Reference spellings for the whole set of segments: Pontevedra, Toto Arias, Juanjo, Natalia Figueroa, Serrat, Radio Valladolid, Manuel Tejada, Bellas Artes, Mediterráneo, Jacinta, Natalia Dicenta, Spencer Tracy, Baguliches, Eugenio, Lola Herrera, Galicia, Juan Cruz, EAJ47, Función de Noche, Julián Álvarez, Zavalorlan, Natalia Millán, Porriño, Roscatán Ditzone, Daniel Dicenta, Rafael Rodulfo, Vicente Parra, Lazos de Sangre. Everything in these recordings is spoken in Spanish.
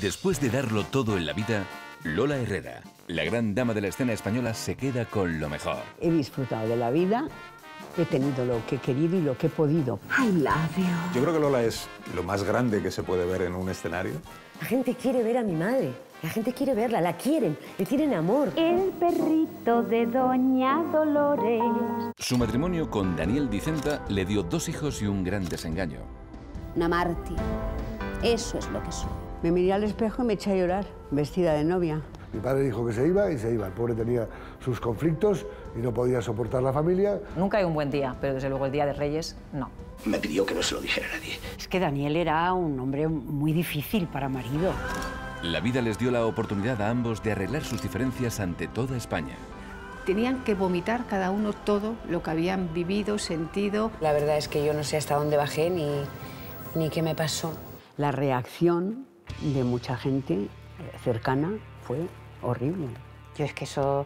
Después de darlo todo en la vida, Lola Herrera, la gran dama de la escena española, se queda con lo mejor. He disfrutado de la vida, he tenido lo que he querido y lo que he podido. I love you. Yo creo que Lola es lo más grande que se puede ver en un escenario. La gente quiere ver a mi madre, la gente quiere verla, la quieren, le tienen amor. El perrito de Doña Dolores. Su matrimonio con Daniel Dicenta le dio 2 hijos y un gran desengaño. Una mártir, eso es lo que soy. Me miré al espejo y me eché a llorar, vestida de novia. Mi padre dijo que se iba y se iba. El pobre tenía sus conflictos y no podía soportar la familia. Nunca hay un buen día, pero desde luego el Día de Reyes, no. Me pidió que no se lo dijera a nadie. Es que Daniel era un hombre muy difícil para marido. La vida les dio la oportunidad a ambos de arreglar sus diferencias ante toda España. Tenían que vomitar cada uno todo lo que habían vivido, sentido. La verdad es que yo no sé hasta dónde bajé ni qué me pasó. La reacción de mucha gente cercana fue horrible. Yo es que eso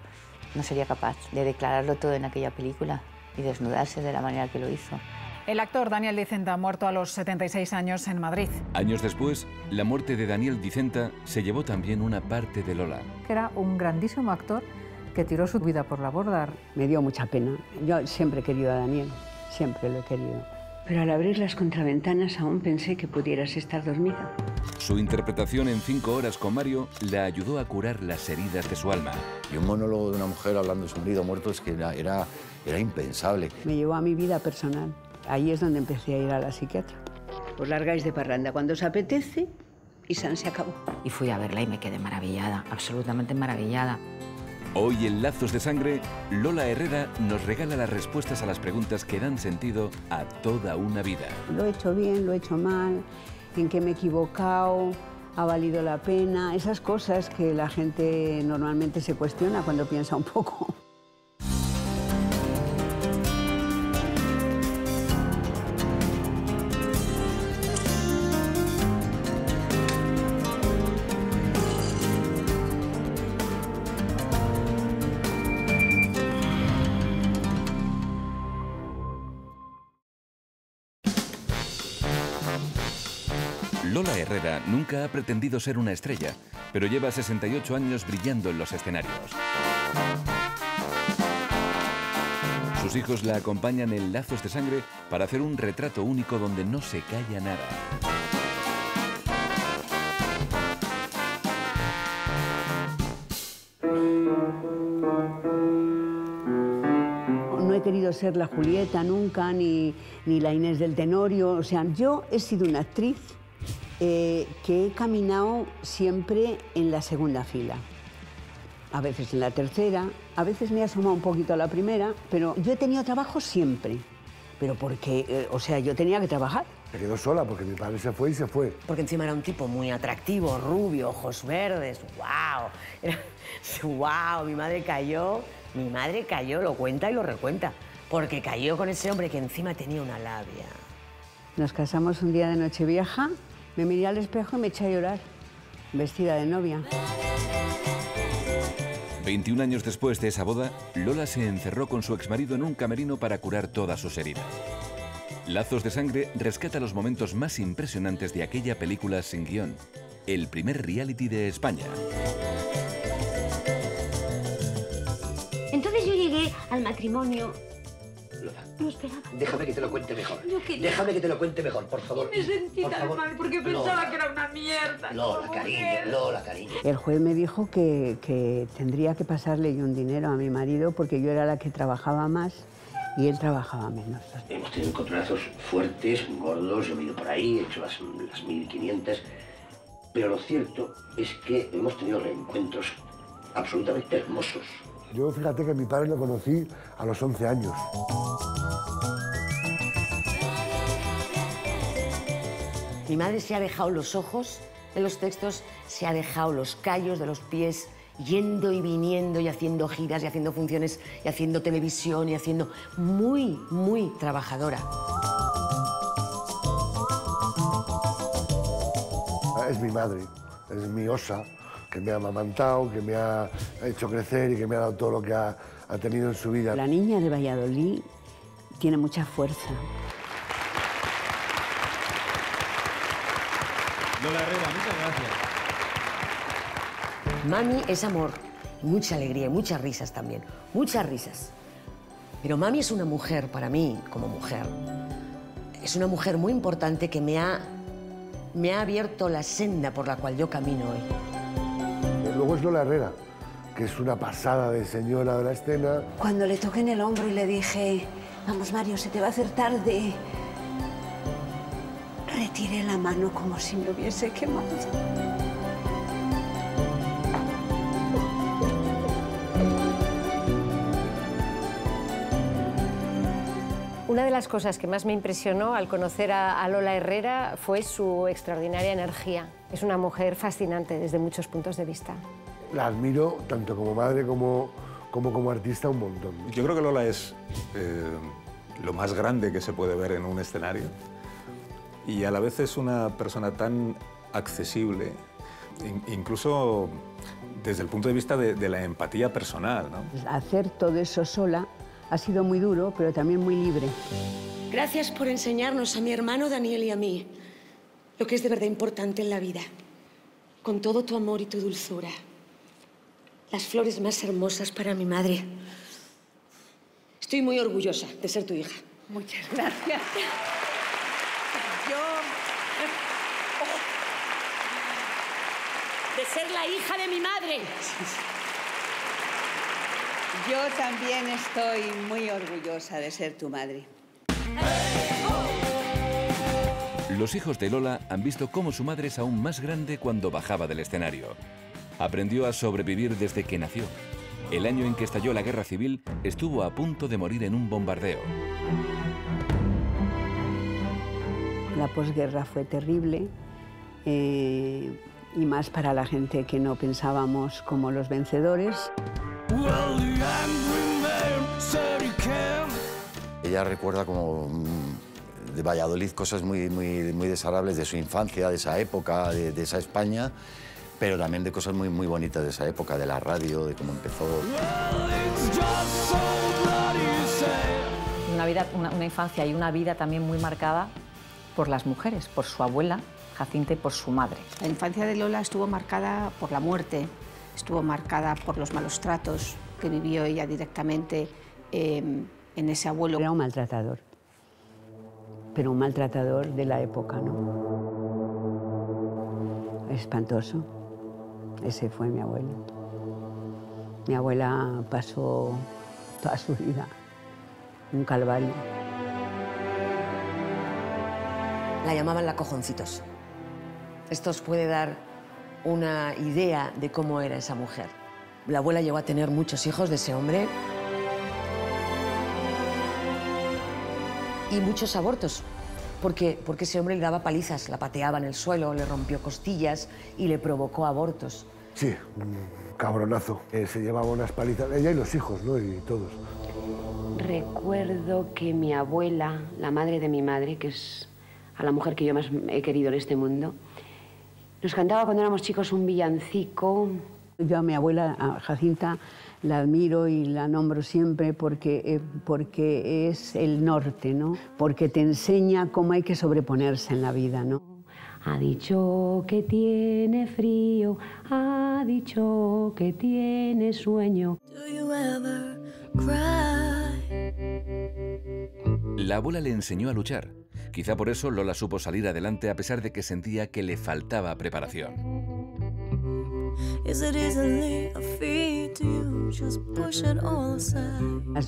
no sería capaz de declararlo todo en aquella película y desnudarse de la manera que lo hizo. El actor Daniel Dicenta ha muerto a los 76 años en Madrid. Años después, la muerte de Daniel Dicenta se llevó también una parte de Lola. Era un grandísimo actor que tiró su vida por la borda. Me dio mucha pena. Yo siempre he querido a Daniel, siempre lo he querido. Pero al abrir las contraventanas aún pensé que pudieras estar dormida. Su interpretación en 5 horas con Mario la ayudó a curar las heridas de su alma. Y un monólogo de una mujer hablando de su marido muerto es que era impensable. Me llevó a mi vida personal. Ahí es donde empecé a ir a la psiquiatra. Os largáis de parranda cuando os apetece y san se acabó. Y fui a verla y me quedé maravillada, absolutamente maravillada. Hoy en Lazos de Sangre, Lola Herrera nos regala las respuestas a las preguntas que dan sentido a toda una vida. Lo he hecho bien, lo he hecho mal, en qué me he equivocado, ha valido la pena, esas cosas que la gente normalmente se cuestiona cuando piensa un poco. Lola Herrera nunca ha pretendido ser una estrella, pero lleva 68 años brillando en los escenarios. Sus hijos la acompañan en Lazos de Sangre para hacer un retrato único donde no se calla nada. Querido ser la Julieta nunca, ni la Inés del Tenorio. O sea, yo he sido una actriz que he caminado siempre en la segunda fila, a veces en la tercera, a veces me he asomado un poquito a la primera, pero yo he tenido trabajo siempre, pero porque, o sea, yo tenía que trabajar. Me quedo sola porque mi padre se fue y se fue. Porque encima era un tipo muy atractivo, rubio, ojos verdes, wow. Wow, mi madre cayó. Mi madre cayó, lo cuenta y lo recuenta, porque cayó con ese hombre que encima tenía una labia. Nos casamos un día de Nochevieja, me miré al espejo y me eché a llorar, vestida de novia. 21 años después de esa boda, Lola se encerró con su exmarido en un camerino para curar todas sus heridas. Lazos de Sangre rescata los momentos más impresionantes de aquella película sin guión, el primer reality de España. Al matrimonio. Lola, no esperaba. Déjame que te lo cuente mejor. Déjame que te lo cuente mejor, por favor. Me sentí por tan favor. Mal porque pensaba Lola, que era una mierda. Lola, cariño, Lola, cariño. El juez me dijo que tendría que pasarle yo un dinero a mi marido porque yo era la que trabajaba más y él trabajaba menos. Hemos tenido encontronazos fuertes, gordos, yo he ido por ahí, he hecho las 1500, pero lo cierto es que hemos tenido reencuentros absolutamente hermosos. Yo, fíjate que mi padre lo conocí a los 11 años. Mi madre se ha dejado los ojos de los textos, se ha dejado los callos de los pies, yendo y viniendo y haciendo giras y haciendo funciones y haciendo televisión y haciendo... Muy, muy trabajadora. Es mi madre, es mi osa, que me ha amamantado, que me ha hecho crecer y que me ha dado todo lo que ha tenido en su vida. La niña de Valladolid tiene mucha fuerza. Lola Herrera, muchas gracias. Mami es amor, mucha alegría y muchas risas también, muchas risas. Pero mami es una mujer, para mí, como mujer, es una mujer muy importante que me ha abierto la senda por la cual yo camino hoy. Luego es Lola Herrera, que es una pasada de señora de la escena. Cuando le toqué en el hombro y le dije, vamos Mario, se te va a hacer tarde, retiré la mano como si me hubiese quemado. Una de las cosas que más me impresionó al conocer a Lola Herrera fue su extraordinaria energía. Es una mujer fascinante desde muchos puntos de vista. La admiro tanto como madre como artista un montón. Yo creo que Lola es lo más grande que se puede ver en un escenario y a la vez es una persona tan accesible, incluso desde el punto de vista de la empatía personal, ¿no? Hacer todo eso sola ha sido muy duro, pero también muy libre. Gracias por enseñarnos a mi hermano Daniel y a mí lo que es de verdad importante en la vida, con todo tu amor y tu dulzura. Las flores más hermosas para mi madre. Estoy muy orgullosa de ser tu hija. Muchas gracias. Yo... de ser la hija de mi madre. Yo también estoy muy orgullosa de ser tu madre. Los hijos de Lola han visto cómo su madre es aún más grande cuando bajaba del escenario. Aprendió a sobrevivir desde que nació. El año en que estalló la Guerra Civil, estuvo a punto de morir en un bombardeo. La posguerra fue terrible, y más para la gente que no pensábamos como los vencedores. Ella recuerda como de Valladolid cosas muy desagradables de su infancia, de esa época, de esa España, pero también de cosas muy bonitas de esa época, de la radio, de cómo empezó. Una infancia y una vida también muy marcada por las mujeres, por su abuela Jacinta y por su madre. La infancia de Lola estuvo marcada por la muerte, estuvo marcada por los malos tratos que vivió ella directamente en ese abuelo. Era un maltratador, pero un maltratador de la época, ¿no? Espantoso. Ese fue mi abuelo. Mi abuela pasó toda su vida un calvario. La llamaban la cojoncitos. Esto os puede dar una idea de cómo era esa mujer. La abuela llegó a tener muchos hijos de ese hombre y muchos abortos, porque ese hombre le daba palizas, la pateaba en el suelo, le rompió costillas y le provocó abortos. Sí, cabronazo. Se llevaba unas palizas, ella y los hijos, ¿no? Y todos. Recuerdo que mi abuela, la madre de mi madre, que es a la mujer que yo más he querido en este mundo, nos cantaba cuando éramos chicos un villancico. Yo a mi abuela, a Jacinta, la admiro y la nombro siempre porque es el norte, ¿no? Porque te enseña cómo hay que sobreponerse en la vida, ¿no? Ha dicho que tiene frío, ha dicho que tiene sueño. La abuela le enseñó a luchar. Quizá por eso Lola supo salir adelante a pesar de que sentía que le faltaba preparación.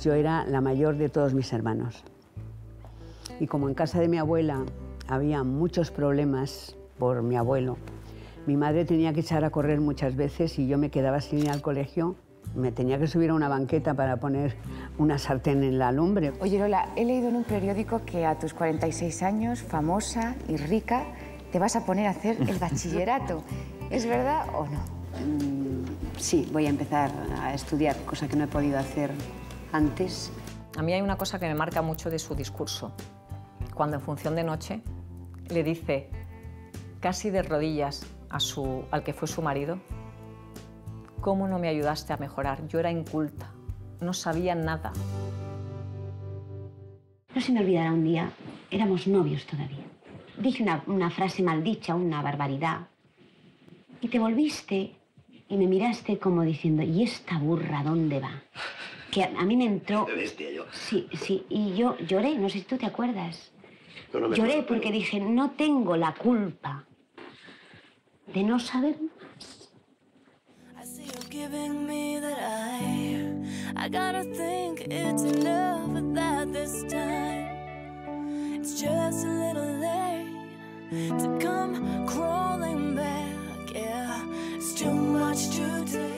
Yo era la mayor de todos mis hermanos. Y como en casa de mi abuela había muchos problemas por mi abuelo, mi madre tenía que echar a correr muchas veces y yo me quedaba sin ir al colegio. Me tenía que subir a una banqueta para poner una sartén en la lumbre. Oye, Lola, he leído en un periódico que a tus 46 años, famosa y rica, te vas a poner a hacer el bachillerato. ¿Es verdad o no? Sí, voy a empezar a estudiar, cosa que no he podido hacer antes. A mí hay una cosa que me marca mucho de su discurso. Cuando en Función de Noche le dice, casi de rodillas, al que fue su marido, ¿cómo no me ayudaste a mejorar? Yo era inculta, no sabía nada. No se me olvidará un día, éramos novios todavía. Dije una frase maldicha, una barbaridad. Y te volviste y me miraste como diciendo, ¿y esta burra dónde va? Que a mí me entró... Qué bestia yo. Sí, sí, y yo lloré, no sé si tú te acuerdas. No, no me lloré acuerdo, porque dije, no tengo la culpa de no saber más.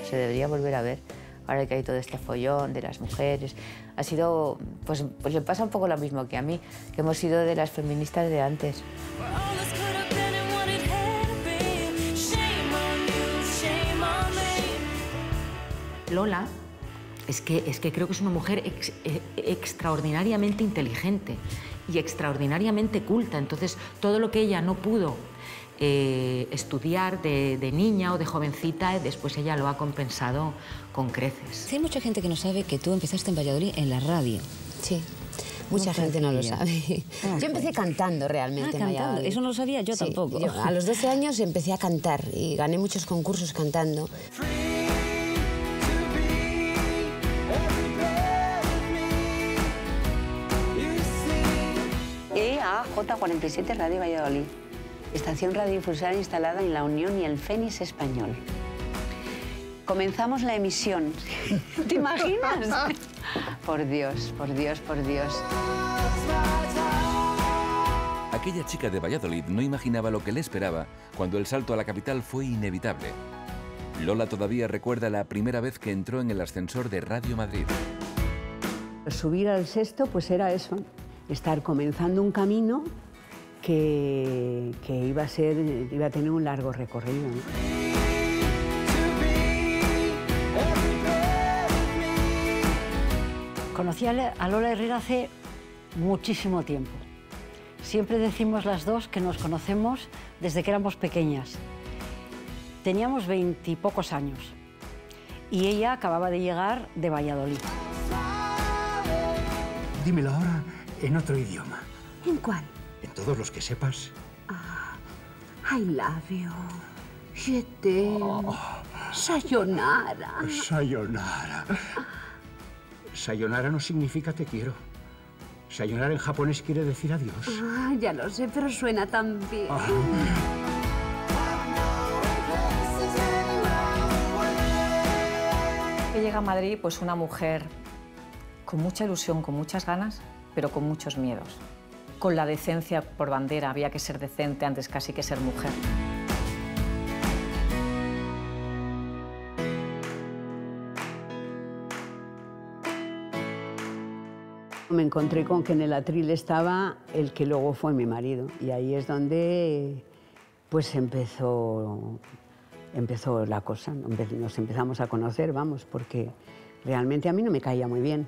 Se debería volver a ver, ahora que hay todo este follón de las mujeres. Ha sido, pues le pasa un poco lo mismo que a mí, que hemos sido de las feministas de antes. Lola, es que creo que es una mujer extraordinariamente inteligente y extraordinariamente culta. Entonces, todo lo que ella no pudo estudiar de niña o de jovencita, después ella lo ha compensado con creces. Hay mucha gente que no sabe que tú empezaste en Valladolid en la radio. Sí. Mucha gente no lo sabe. Yo empecé cantando realmente. Ah, cantando. Eso no lo sabía yo tampoco. Yo, a los 12 años empecé a cantar y gané muchos concursos cantando. EAJ47 Radio Valladolid, estación radiodifusora instalada en la Unión y el Fénix Español. Comenzamos la emisión. ¿Te imaginas? Por Dios, por Dios, por Dios. Aquella chica de Valladolid no imaginaba lo que le esperaba cuando el salto a la capital fue inevitable. Lola todavía recuerda la primera vez que entró en el ascensor de Radio Madrid. Subir al sexto, pues era eso, estar comenzando un camino que iba a tener un largo recorrido, ¿no? Conocí a Lola Herrera hace muchísimo tiempo. Siempre decimos las dos que nos conocemos desde que éramos pequeñas. Teníamos 20 y pocos años y ella acababa de llegar de Valladolid. Dímelo ahora en otro idioma. ¿En cuál? En todos los que sepas. Ah, I love you. Je t'aime. Oh. Sayonara. Sayonara. Sayonara no significa te quiero. Sayonara en japonés quiere decir adiós. Ah, ya lo sé, pero suena tan bien. Ah. Que llega a Madrid, pues una mujer con mucha ilusión, con muchas ganas, pero con muchos miedos. Con la decencia por bandera, había que ser decente antes casi que ser mujer. Me encontré con que en el atril estaba el que luego fue mi marido. Y ahí es donde pues empezó la cosa. Nos empezamos a conocer, vamos, porque realmente a mí no me caía muy bien.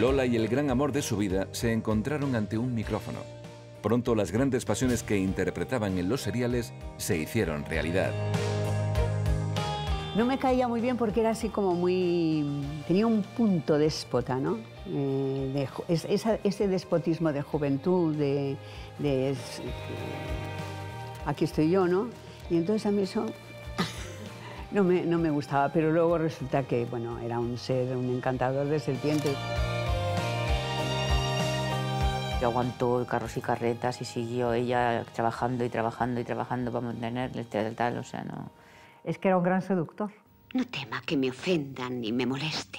Lola y el gran amor de su vida se encontraron ante un micrófono. Pronto las grandes pasiones que interpretaban en los seriales se hicieron realidad. No me caía muy bien porque era así como muy... Tenía un punto déspota, ¿no? Ese despotismo de juventud, de... Aquí estoy yo, ¿no? Y entonces a mí eso no me gustaba, pero luego resulta que, bueno, era un ser, un encantador de serpientes. Yo aguantó carros y carretas y siguió ella trabajando y trabajando y trabajando para mantenerle, tal, o sea, no... Es que era un gran seductor. No tema que me ofendan ni me moleste.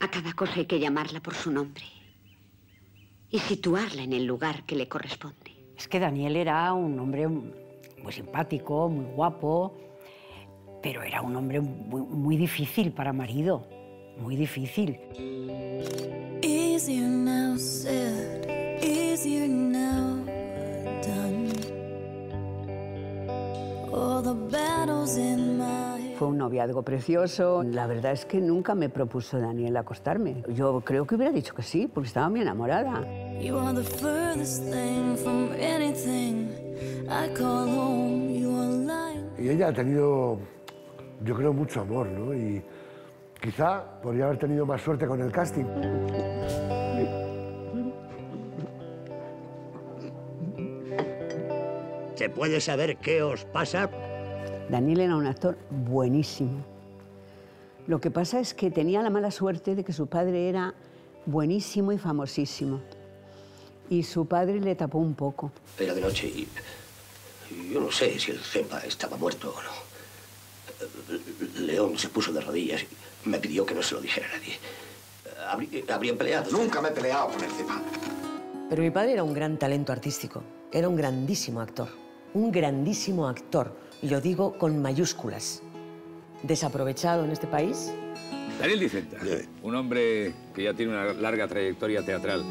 A cada cosa hay que llamarla por su nombre y situarla en el lugar que le corresponde. Es que Daniel era un hombre muy simpático, muy guapo, pero era un hombre muy, muy difícil para marido, muy difícil. Easier now said, easier now done. Fue un noviazgo precioso. La verdad es que nunca me propuso Daniel acostarme. Yo creo que hubiera dicho que sí, porque estaba muy enamorada. Y ella ha tenido, yo creo, mucho amor, ¿no? Y quizá podría haber tenido más suerte con el casting. ¿Se puede saber qué os pasa? Daniel era un actor buenísimo. Lo que pasa es que tenía la mala suerte de que su padre era buenísimo y famosísimo. Y su padre le tapó un poco. Era de noche y yo no sé si el Zemba estaba muerto o no. León se puso de rodillas y me pidió que no se lo dijera a nadie. ¿Habrían peleado? Nunca me he peleado con el Zemba. Pero mi padre era un gran talento artístico. Era un grandísimo actor. Un grandísimo actor. Y lo digo con mayúsculas. Desaprovechado en este país. Daniel Dicenta, un hombre que ya tiene una larga trayectoria teatral.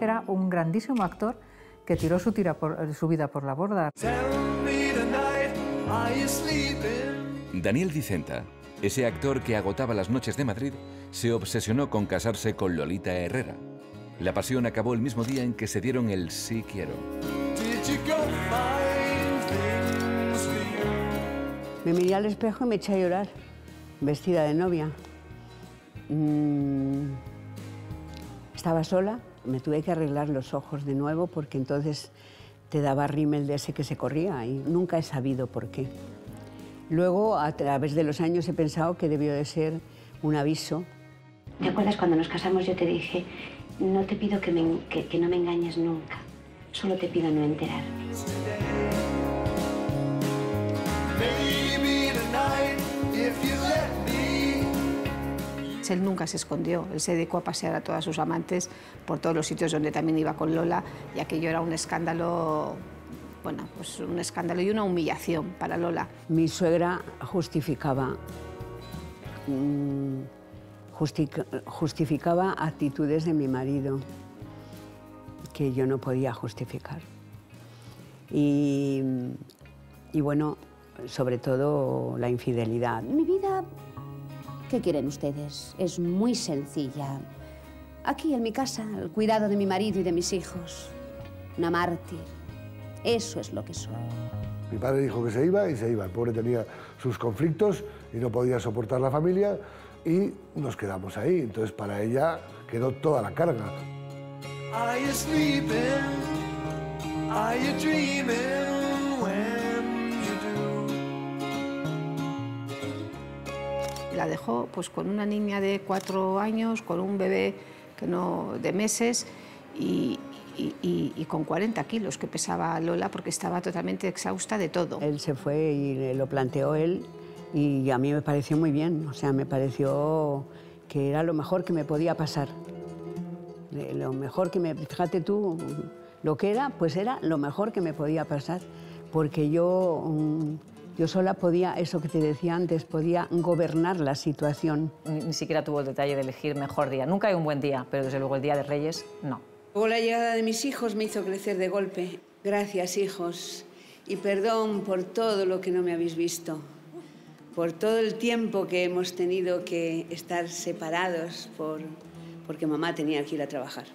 Era un grandísimo actor que tiró su vida por la borda. Daniel Dicenta, ese actor que agotaba las noches de Madrid, se obsesionó con casarse con Lolita Herrera. La pasión acabó el mismo día en que se dieron el sí quiero. Me miré al espejo y me eché a llorar, vestida de novia. Estaba sola, me tuve que arreglar los ojos de nuevo porque entonces te daba rímel de ese que se corría y nunca he sabido por qué. Luego, a través de los años, he pensado que debió de ser un aviso. ¿Te acuerdas cuando nos casamos yo te dije, no te pido que no me engañes nunca, solo te pido no enterarme? Él nunca se escondió, él se dedicó a pasear a todas sus amantes por todos los sitios donde también iba con Lola, y aquello era un escándalo, bueno, pues un escándalo y una humillación para Lola. Mi suegra justificaba actitudes de mi marido que yo no podía justificar. Y bueno, sobre todo la infidelidad. Mi vida, ¿qué quieren ustedes? Es muy sencilla. Aquí, en mi casa, al cuidado de mi marido y de mis hijos. Una mártir. Eso es lo que soy. Mi padre dijo que se iba y se iba. El pobre tenía sus conflictos y no podía soportar la familia y nos quedamos ahí. Entonces, para ella quedó toda la carga. La dejó pues con una niña de 4 años, con un bebé que no, de meses y con 40 kilos que pesaba Lola porque estaba totalmente exhausta de todo. Él se fue y lo planteó él y a mí me pareció muy bien, o sea, me pareció que era lo mejor que me podía pasar. Lo mejor que me... Fíjate tú, lo que era, pues era lo mejor que me podía pasar porque yo... Yo sola podía, eso que te decía antes, podía gobernar la situación. Ni siquiera tuvo el detalle de elegir mejor día. Nunca hay un buen día, pero desde luego el Día de Reyes, no. Luego la llegada de mis hijos me hizo crecer de golpe. Gracias, hijos, y perdón por todo lo que no me habéis visto, por todo el tiempo que hemos tenido que estar separados porque mamá tenía que ir a trabajar.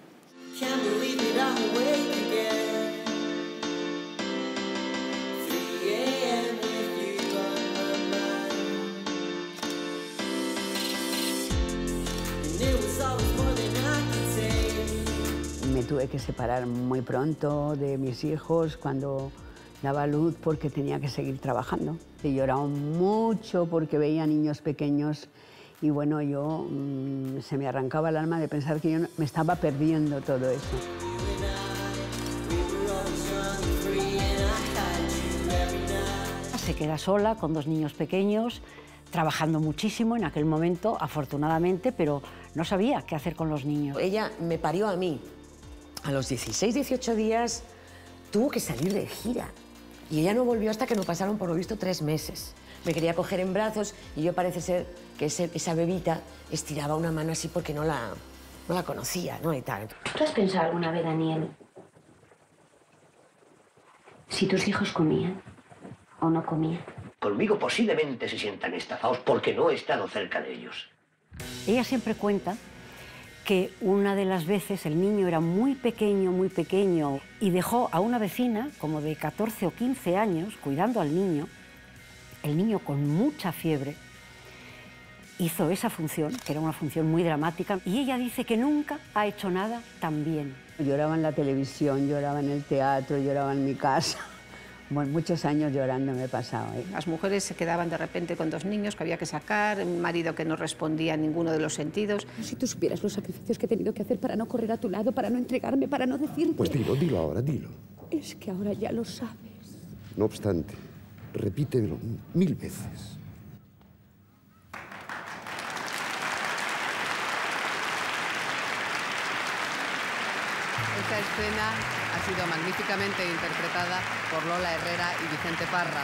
Me tuve que separar muy pronto de mis hijos cuando daba luz porque tenía que seguir trabajando. He llorado mucho porque veía niños pequeños y bueno, yo se me arrancaba el alma de pensar que yo me estaba perdiendo todo eso. Se queda sola con 2 niños pequeños, trabajando muchísimo en aquel momento, afortunadamente, pero no sabía qué hacer con los niños. Ella me parió a mí. A los 16, 18 días tuvo que salir de gira y ella no volvió hasta que nos pasaron, por lo visto, 3 meses. Me quería coger en brazos y yo parece ser que esa bebita estiraba una mano así porque no la conocía, ¿no? Y tal. ¿Tú has pensado alguna vez, Daniel, si tus hijos comían o no comían? Conmigo posiblemente se sientan estafados porque no he estado cerca de ellos. Ella siempre cuenta que una de las veces el niño era muy pequeño, y dejó a una vecina como de 14 o 15 años cuidando al niño, el niño con mucha fiebre, hizo esa función, que era una función muy dramática, y ella dice que nunca ha hecho nada tan bien. Lloraba en la televisión, lloraba en el teatro, lloraba en mi casa. Bueno, muchos años llorando me he pasado. Las mujeres se quedaban de repente con dos niños que había que sacar, un marido que no respondía a ninguno de los sentidos. Si tú supieras los sacrificios que he tenido que hacer para no correr a tu lado, para no entregarme, para no decirte... Pues dilo, dilo ahora, dilo. Es que ahora ya lo sabes. No obstante, repítelo 1000 veces. Esta escena ha sido magníficamente interpretada por Lola Herrera y Vicente Parra.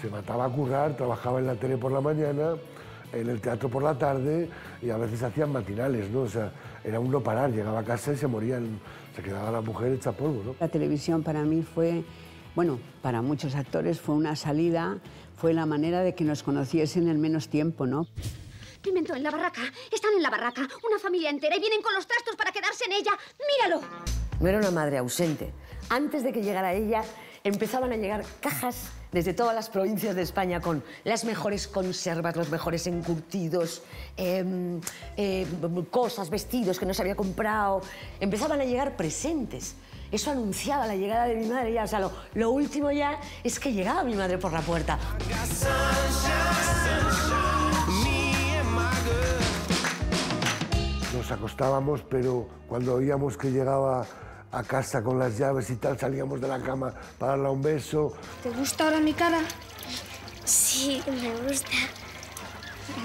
Se mataba a currar, trabajaba en la tele por la mañana, en el teatro por la tarde y a veces hacían matinales, ¿no? O sea, era uno parar, llegaba a casa y se morían, se quedaba la mujer hecha polvo, ¿no? La televisión para mí fue, bueno, para muchos actores fue una salida, fue la manera de que nos conociesen en menos tiempo, ¿no? Pimentó, en la barraca. Están en la barraca. Una familia entera y vienen con los trastos para quedarse en ella. ¡Míralo! No era una madre ausente. Antes de que llegara ella, empezaban a llegar cajas desde todas las provincias de España con las mejores conservas, los mejores encurtidos, cosas, vestidos que no se había comprado. Empezaban a llegar presentes. Eso anunciaba la llegada de mi madre ya. O sea, lo último ya es que llegaba mi madre por la puerta. Nos acostábamos, pero cuando oíamos que llegaba a casa con las llaves y tal, salíamos de la cama para darle un beso. ¿Te gusta ahora mi cara? Sí, me gusta.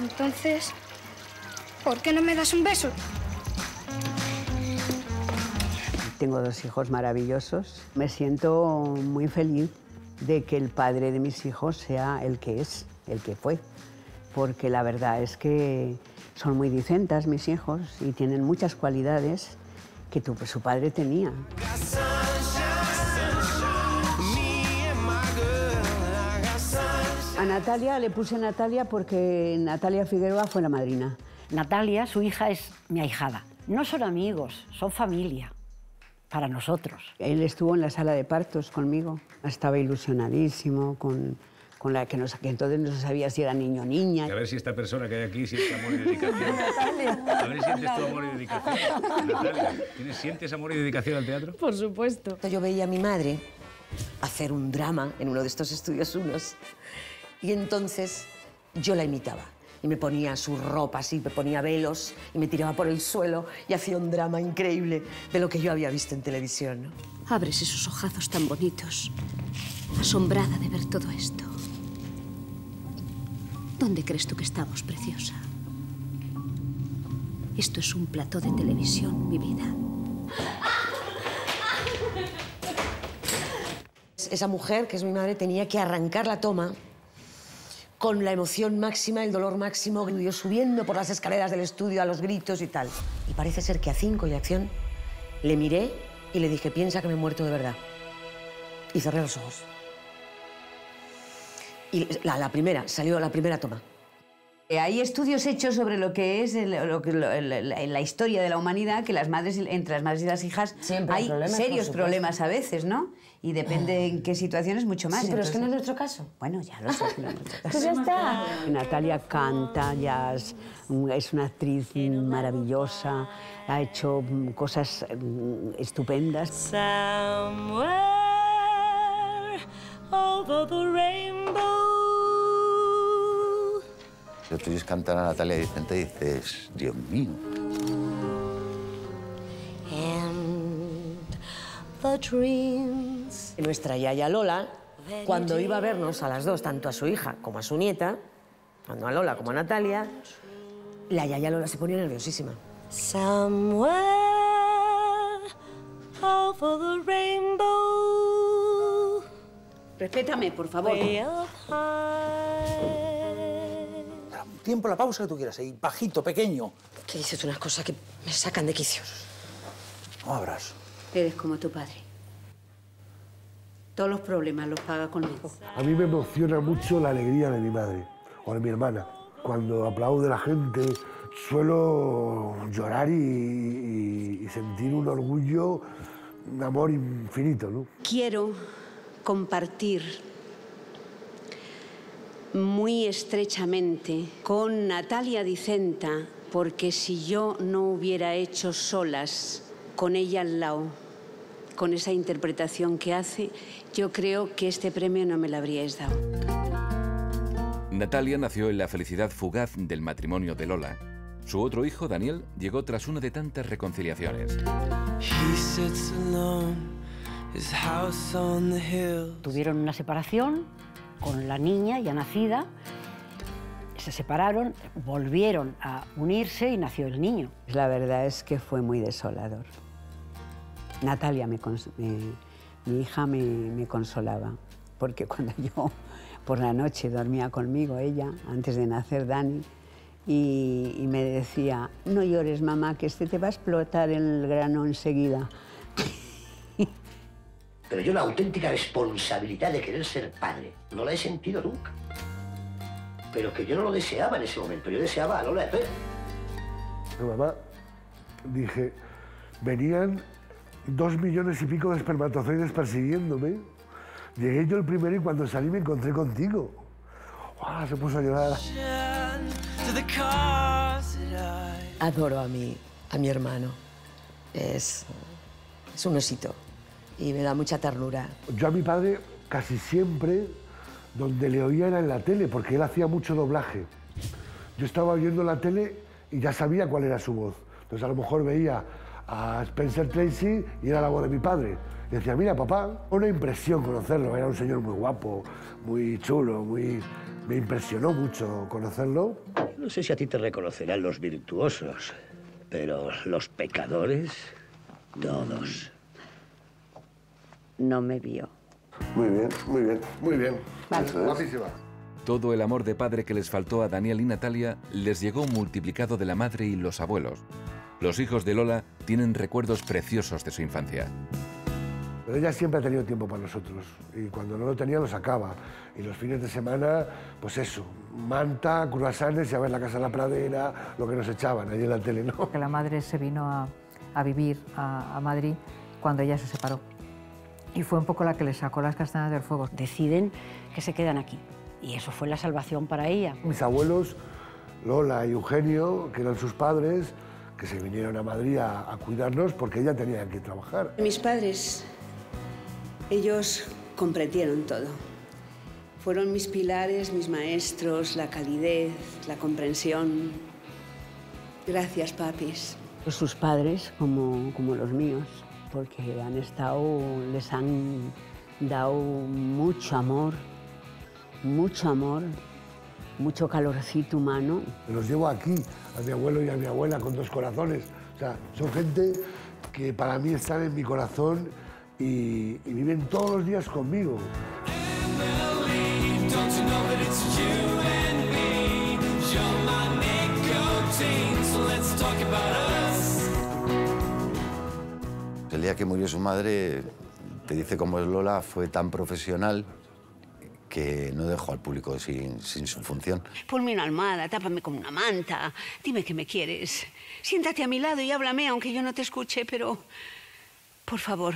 Entonces, ¿por qué no me das un beso? Tengo dos hijos maravillosos. Me siento muy feliz de que el padre de mis hijos sea el que es, el que fue. Porque la verdad es que son muy dicentas mis hijos y tienen muchas cualidades que su padre tenía. A Natalia le puse Natalia porque Natalia Figueroa fue la madrina. Natalia, su hija, es mi ahijada. No son amigos, son familia para nosotros. Él estuvo en la sala de partos conmigo. Estaba ilusionadísimo con la que entonces no se sabía si era niño o niña. A ver si esta persona que hay aquí siente amor y dedicación. A ver si sientes tu amor y dedicación. Natalia, ¿sientes amor y dedicación al teatro? Por supuesto. Yo veía a mi madre hacer un drama en uno de estos estudios unos y entonces yo la imitaba. Y me ponía su ropa así, me ponía velos y me tiraba por el suelo y hacía un drama increíble de lo que yo había visto en televisión, ¿no? Abres esos ojazos tan bonitos, asombrada de ver todo esto. ¿Dónde crees tú que estamos, preciosa? Esto es un plató de televisión, mi vida. Esa mujer, que es mi madre, tenía que arrancar la toma con la emoción máxima, el dolor máximo, yo subiendo por las escaleras del estudio a los gritos y tal. Y parece ser que a 5 y acción le miré y le dije, piensa que me he muerto de verdad. Y cerré los ojos. Y salió la primera toma. Hay estudios hechos sobre lo que es la historia de la humanidad, que las madres, entre las madres y las hijas siempre hay serios problemas a veces, ¿no? Y depende en qué situaciones, mucho más. Sí, pero entonces... es que no es nuestro caso. Bueno, ya lo sé. No es nuestro caso. Pues ya está. Natalia canta, jazz, es una actriz maravillosa, ha hecho cosas estupendas. Somewhere over the rainbow. Lo tuyo es cantar a Natalia Dicenta y dices, Dios mío. Nuestra yaya Lola, cuando iba a vernos a las dos, tanto a su hija como a su nieta, tanto a Lola como a Natalia, la yaya Lola se ponía nerviosísima. Somewhere over the rainbow. Respétame, por favor. Tiempo, la pausa que tú quieras, ahí, bajito, pequeño. Que dices unas cosas que me sacan de quicio. No habrás. Eres como tu padre. Todos los problemas los paga conmigo. A mí me emociona mucho la alegría de mi madre o de mi hermana. Cuando aplaude la gente, suelo llorar y sentir un orgullo, un amor infinito, ¿no? Quiero compartir muy estrechamente con Natalia Dicenta, porque si yo no hubiera hecho Solas con ella al lado, con esa interpretación que hace, yo creo que este premio no me lo habríais dado. Natalia nació en la felicidad fugaz del matrimonio de Lola. Su otro hijo, Daniel, llegó tras una de tantas reconciliaciones. Tuvieron una separación con la niña ya nacida, se separaron, volvieron a unirse y nació el niño. La verdad es que fue muy desolador. Natalia, mi hija, me consolaba, porque cuando yo por la noche dormía conmigo, ella, antes de nacer Dani, y me decía, no llores, mamá, que este te va a explotar el grano enseguida. Pero yo la auténtica responsabilidad de querer ser padre no la he sentido nunca. Pero que yo no lo deseaba en ese momento, yo deseaba a Lola Herrera. Pero mamá, dije, venían 2 millones y pico de espermatozoides persiguiéndome. Llegué yo el primero y cuando salí me encontré contigo. ¡Wow! Se puso a llorar. Adoro a mi hermano. Es un osito y me da mucha ternura. Yo a mi padre casi siempre donde le oía era en la tele, porque él hacía mucho doblaje. Yo estaba oyendo la tele y ya sabía cuál era su voz. Entonces a lo mejor veía a Spencer Tracy y era la voz de mi padre. Y decía, mira, papá, una impresión conocerlo. Era un señor muy guapo, muy chulo, muy... Me impresionó mucho conocerlo. No sé si a ti te reconocerán los virtuosos, pero los pecadores, todos. No me vio. Muy bien, muy bien, muy bien. Vale. Eso, guapísima. Todo el amor de padre que les faltó a Daniel y Natalia les llegó multiplicado de la madre y los abuelos. Los hijos de Lola tienen recuerdos preciosos de su infancia. Pero ella siempre ha tenido tiempo para nosotros y cuando no lo tenía lo sacaba. Y los fines de semana, pues eso, manta, cruasanes y a ver la Casa de la Pradera, lo que nos echaban allí en la tele, ¿no? La madre se vino a vivir a Madrid cuando ella se separó. Y fue un poco la que le sacó las castañas del fuego. Deciden que se quedan aquí. Y eso fue la salvación para ella. Mis abuelos, Lola y Eugenio, que eran sus padres, que se vinieron a Madrid a cuidarnos porque ella tenía que trabajar. Mis padres, ellos comprendieron todo. Fueron mis pilares, mis maestros, la calidez, la comprensión. Gracias, papis. Sus padres, como los míos, porque han estado, les han dado mucho amor, mucho calorcito humano. Los llevo aquí, a mi abuelo y a mi abuela, con 2 corazones. O sea, son gente que para mí están en mi corazón y viven todos los días conmigo. El día que murió su madre, te dice cómo es Lola, fue tan profesional que no dejó al público sin su función. Ponme una almohada, tápame con una manta, dime que me quieres. Siéntate a mi lado y háblame, aunque yo no te escuche, pero por favor,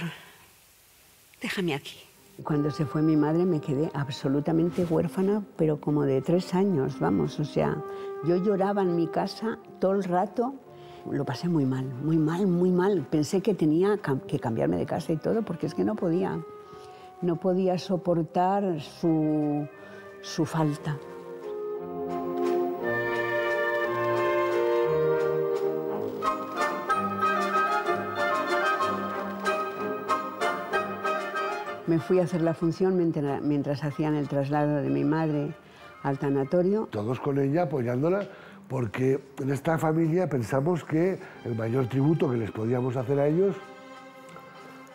déjame aquí. Cuando se fue mi madre me quedé absolutamente huérfana, pero como de 3 años, vamos, o sea, yo lloraba en mi casa todo el rato. Lo pasé muy mal, muy mal, muy mal. Pensé que tenía que cambiarme de casa y todo, porque es que no podía. No podía soportar su falta. Me fui a hacer la función mientras hacían el traslado de mi madre al tanatorio. Todos con ella apoyándola. Porque en esta familia pensamos que el mayor tributo que les podíamos hacer a ellos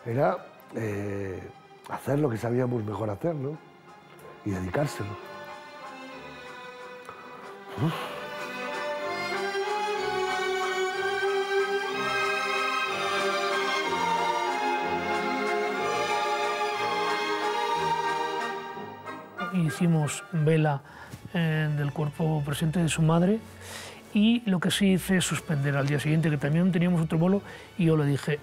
era hacer lo que sabíamos mejor hacer, ¿no? Y dedicárselo. Uf. Hicimos vela del cuerpo presente de su madre y lo que sí hice es suspender al día siguiente, que también teníamos otro bolo, y yo le dije,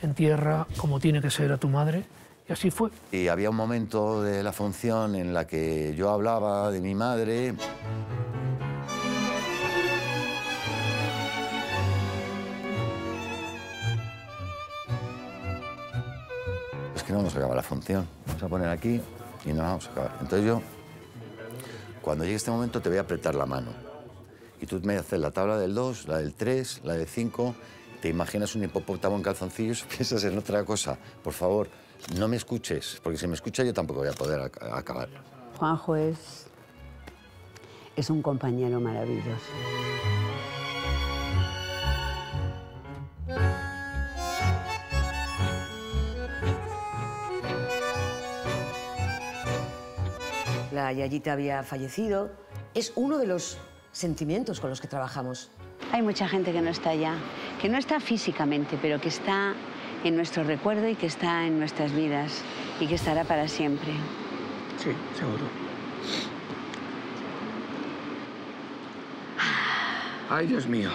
entierra como tiene que ser a tu madre, Y así fue. Y había un momento de la función en la que yo hablaba de mi madre. Es que no nos acaba la función. Vamos a poner aquí y no vamos a acabar. Entonces yo, cuando llegue este momento, te voy a apretar la mano. Y tú me haces la tabla del 2, la del 3, la del 5... Te imaginas un hipopótamo en calzoncillos, piensas en otra cosa. Por favor, no me escuches, porque si me escuchas yo tampoco voy a poder acabar. Juanjo es un compañero maravilloso. La Yayita había fallecido. Es uno de los sentimientos con los que trabajamos. Hay mucha gente que no está allá, que no está físicamente, pero que está en nuestro recuerdo y que está en nuestras vidas y que estará para siempre. Sí, seguro. Ay, Dios mío.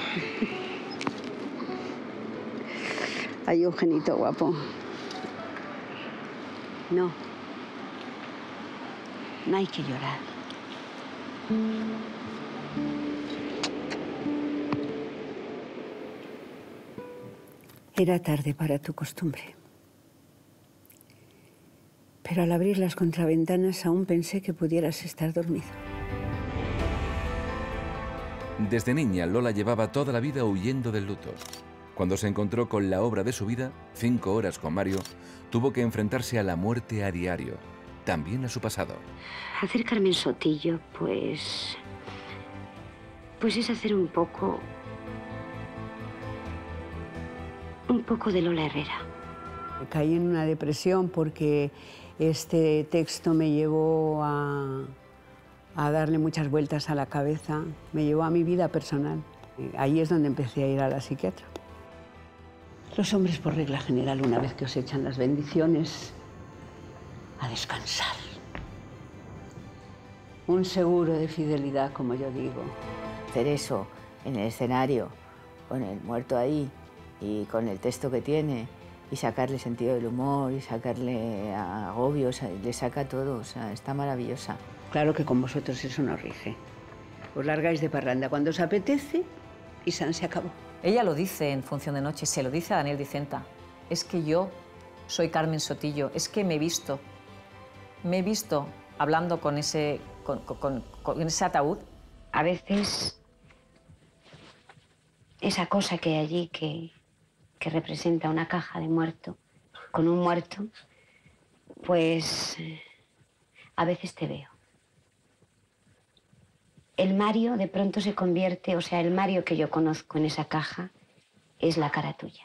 Ay, Eugenito guapo. No. No hay que llorar. Era tarde para tu costumbre. Pero al abrir las contraventanas aún pensé que pudieras estar dormido. Desde niña, Lola llevaba toda la vida huyendo del luto. Cuando se encontró con la obra de su vida, 5 horas con Mario, tuvo que enfrentarse a la muerte a diario, también a su pasado. Hacer Carmen Sotillo, pues es hacer un poco de Lola Herrera. Caí en una depresión porque este texto me llevó a darle muchas vueltas a la cabeza, me llevó a mi vida personal. Ahí es donde empecé a ir a la psiquiatra. Los hombres, por regla general, una vez que os echan las bendiciones, a descansar. Un seguro de fidelidad, como yo digo. Hacer eso en el escenario, con el muerto ahí, y con el texto que tiene, y sacarle sentido del humor, y sacarle agobios, le saca todo, o sea, está maravillosa. Claro que con vosotros eso no rige. Os largáis de parranda cuando os apetece y san se acabó. Ella lo dice en Función de Noche, se lo dice a Daniel Dicenta. Es que yo soy Carmen Sotillo, es que me he visto hablando con ese ataúd. A veces esa cosa que hay allí que representa una caja de muerto, con un muerto, pues a veces te veo. El Mario de pronto se convierte, o sea, el Mario que yo conozco en esa caja es la cara tuya.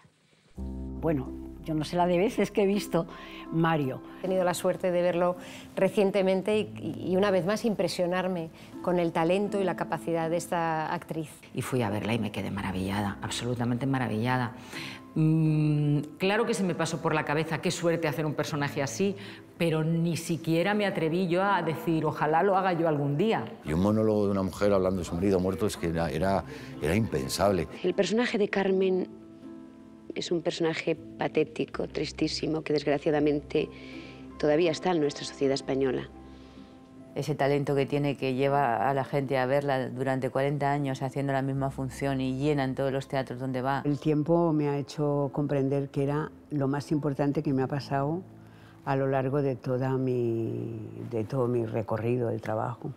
Bueno, yo no sé la de veces que he visto Mario. He tenido la suerte de verlo recientemente y una vez más impresionarme con el talento y la capacidad de esta actriz. Y fui a verla y me quedé maravillada, absolutamente maravillada. Claro que se me pasó por la cabeza qué suerte hacer un personaje así, pero ni siquiera me atreví yo a decir ojalá lo haga yo algún día. Y un monólogo de una mujer hablando de su marido muerto es que era impensable. El personaje de Carmen es un personaje patético, tristísimo, que desgraciadamente todavía está en nuestra sociedad española. Ese talento que tiene, que lleva a la gente a verla durante 40 años haciendo la misma función y llena en todos los teatros donde va. El tiempo me ha hecho comprender que era lo más importante que me ha pasado a lo largo de todo mi recorrido del trabajo.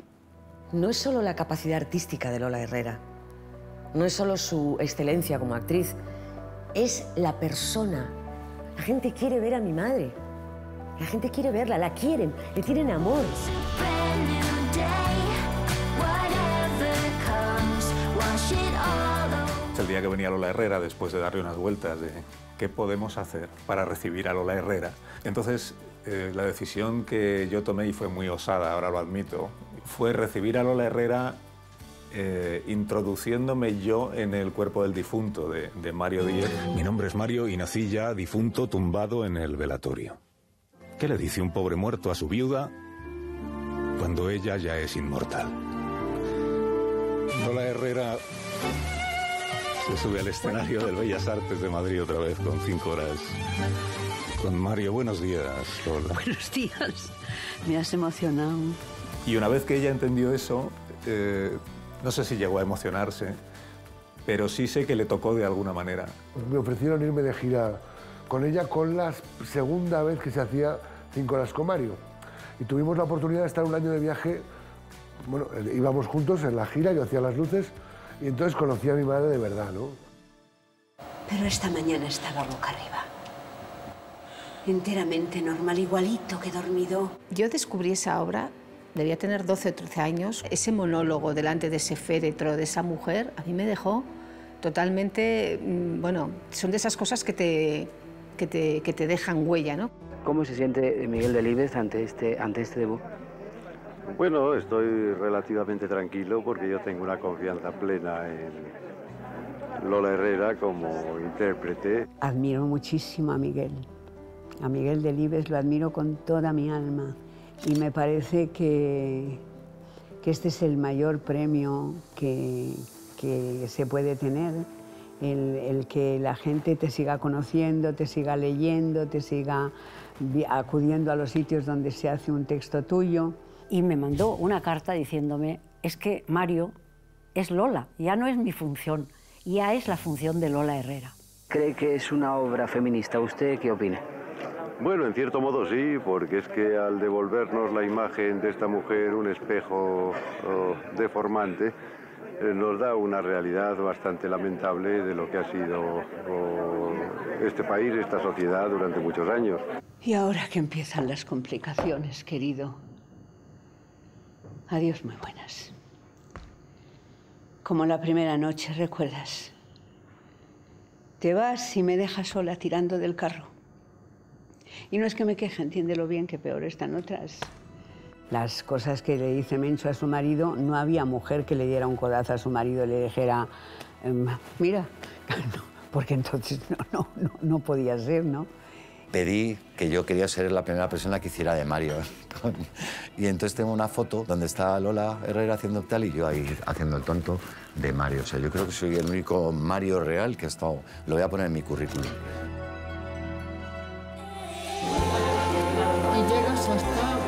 No es solo la capacidad artística de Lola Herrera, no es solo su excelencia como actriz, es la persona. La gente quiere ver a mi madre. La gente quiere verla, la quieren, le tienen amor. El día que venía Lola Herrera, después de darle unas vueltas de qué podemos hacer para recibir a Lola Herrera. Entonces, la decisión que yo tomé, y fue muy osada, ahora lo admito, fue recibir a Lola Herrera introduciéndome yo en el cuerpo del difunto de Mario Díez. Mi nombre es Mario y nací ya difunto tumbado en el velatorio. ¿Qué le dice un pobre muerto a su viuda cuando ella ya es inmortal? Lola Herrera Se sube al escenario del Bellas Artes de Madrid otra vez con 5 horas con Mario. Buenos días, Lola. Buenos días. Me has emocionado. Y una vez que ella entendió eso, no sé si llegó a emocionarse, pero sí sé que le tocó de alguna manera. Me ofrecieron irme de gira con ella con la segunda vez que se hacía 5 horas con Mario. Y tuvimos la oportunidad de estar un año de viaje. Bueno, íbamos juntos en la gira, yo hacía las luces, y entonces conocí a mi madre de verdad, ¿no? Pero esta mañana estaba boca arriba. Enteramente normal, igualito que dormido. Yo descubrí esa obra, debía tener 12 o 13 años. Ese monólogo delante de ese féretro, de esa mujer, a mí me dejó totalmente... Bueno, son de esas cosas que te dejan huella, ¿no? ¿Cómo se siente Miguel Delibes ante este debut? Bueno, estoy relativamente tranquilo porque yo tengo una confianza plena en Lola Herrera como intérprete. Admiro muchísimo a Miguel. A Miguel Delibes lo admiro con toda mi alma. Y me parece que este es el mayor premio que se puede tener. El que la gente te siga conociendo, te siga leyendo, te siga acudiendo a los sitios donde se hace un texto tuyo. Y me mandó una carta diciéndome, es que Mario es Lola, ya no es mi función, ya es la función de Lola Herrera. ¿Cree que es una obra feminista? ¿Usted qué opina? Bueno, en cierto modo sí, porque es que al devolvernos la imagen de esta mujer, un espejo deformante, nos da una realidad bastante lamentable de lo que ha sido este país, esta sociedad durante muchos años. Y ahora que empiezan las complicaciones, querido. Adiós, muy buenas. Como la primera noche, ¿recuerdas? Te vas y me dejas sola tirando del carro. Y no es que me queje, entiéndelo bien, que peor están otras. Las cosas que le dice Mencho a su marido, no había mujer que le diera un codazo a su marido y le dijera, mira, no, porque entonces no podía ser, ¿no? Pedí que yo quería ser la primera persona que hiciera de Mario. Y entonces tengo una foto donde está Lola Herrera haciendo tal y yo ahí haciendo el tonto de Mario. O sea, yo creo que soy el único Mario real que he estado. Lo voy a poner en mi currículum. Y llegas hasta...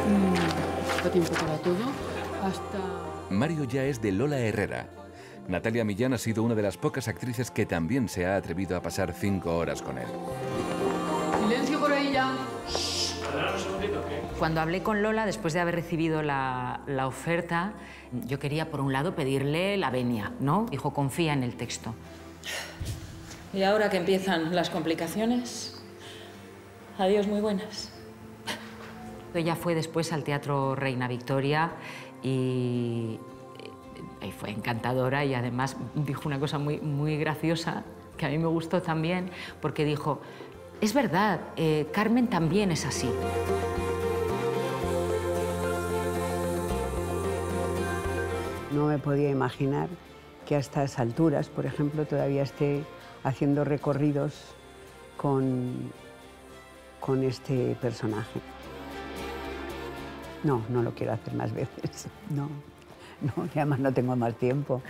tiempo para todo, hasta... Mario ya es de Lola Herrera. Natalia Millán ha sido una de las pocas actrices que también se ha atrevido a pasar 5 horas con él. Silencio por ahí ya. Cuando hablé con Lola, después de haber recibido la oferta, yo quería, por un lado, pedirle la venia, ¿no? Dijo, confía en el texto. Y ahora que empiezan las complicaciones, adiós, muy buenas. Ella fue después al Teatro Reina Victoria y fue encantadora y además dijo una cosa muy, muy graciosa que a mí me gustó también porque dijo... Es verdad, Carmen también es así. No me podía imaginar que a estas alturas, por ejemplo, todavía esté haciendo recorridos con este personaje. No, no lo quiero hacer más veces, no, y además no tengo más tiempo.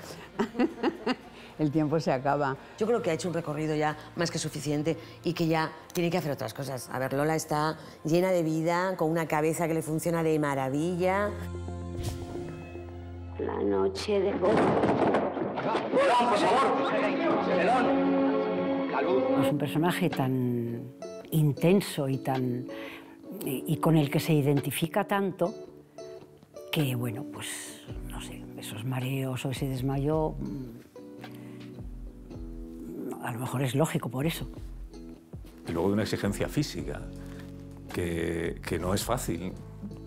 El tiempo se acaba. Yo creo que ha hecho un recorrido ya más que suficiente y que ya tiene que hacer otras cosas. A ver, Lola está llena de vida, con una cabeza que le funciona de maravilla. La noche de... Es un personaje tan intenso y tan... y con el que se identifica tanto que, bueno, pues, no sé, esos mareos o ese desmayo... A lo mejor es lógico por eso. Y luego de una exigencia física, que no es fácil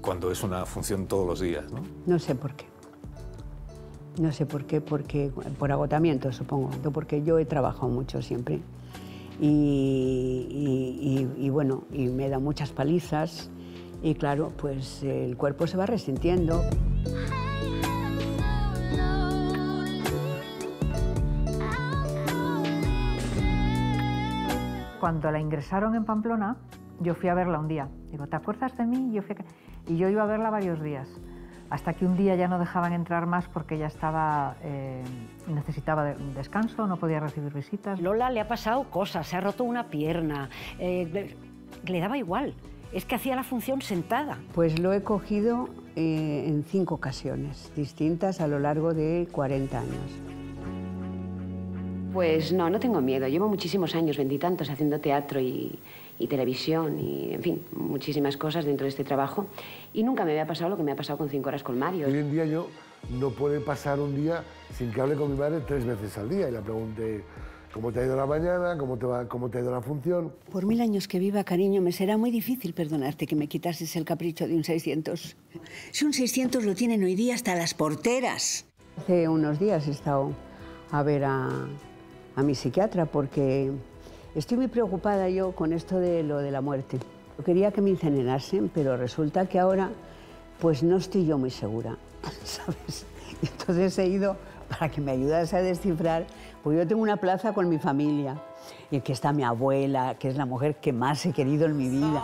cuando es una función todos los días, ¿no? No sé por qué. No sé por qué, porque por agotamiento, supongo. Porque yo he trabajado mucho siempre. Y bueno, y me he dado muchas palizas. Y claro, pues el cuerpo se va resintiendo. Cuando la ingresaron en Pamplona, yo fui a verla un día. Digo, ¿te acuerdas de mí? Y yo iba a verla varios días. hasta que un día ya no dejaban entrar más porque ya estaba, necesitaba descanso, no podía recibir visitas. Lola le ha pasado cosas, se ha roto una pierna, le daba igual, es que hacía la función sentada. Pues lo he cogido en 5 ocasiones distintas a lo largo de 40 años. Pues no, no tengo miedo, llevo muchísimos años, 20 y tantos, haciendo teatro y televisión y, en fin, muchísimas cosas dentro de este trabajo, y nunca me había pasado lo que me ha pasado con 5 horas con Mario. Hoy en día yo no puedo pasar un día sin que hable con mi madre 3 veces al día y le pregunte cómo te ha ido la mañana, cómo te ha ido la función. Por 1000 años que viva, cariño, me será muy difícil perdonarte que me quitases el capricho de un 600. Si un 600 lo tienen hoy día hasta las porteras. Hace unos días he estado a ver a mi psiquiatra porque... estoy muy preocupada yo con esto de lo de la muerte. Yo quería que me incinerasen, pero resulta que ahora pues no estoy yo muy segura, ¿sabes? Y entonces he ido para que me ayudase a descifrar, porque yo tengo una plaza con mi familia, y aquí está mi abuela, que es la mujer que más he querido en mi vida.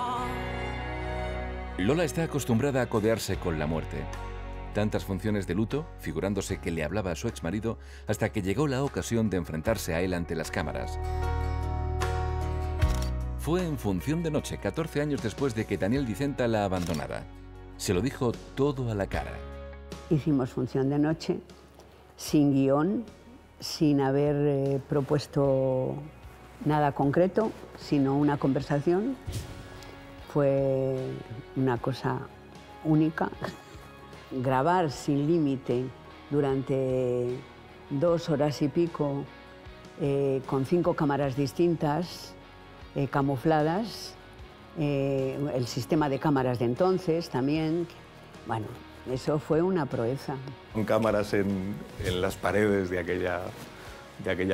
Lola está acostumbrada a codearse con la muerte. Tantas funciones de luto, figurándose que le hablaba a su exmarido, hasta que llegó la ocasión de enfrentarse a él ante las cámaras. Fue en Función de Noche, 14 años después de que Daniel Dicenta la abandonara. Se lo dijo todo a la cara. Hicimos Función de Noche, sin guión, sin haber propuesto nada concreto, sino una conversación. Fue una cosa única. Grabar sin límite durante 2 horas y pico, con 5 cámaras distintas, camufladas, el sistema de cámaras de entonces también. Bueno, eso fue una proeza. Con cámaras en las paredes de aquella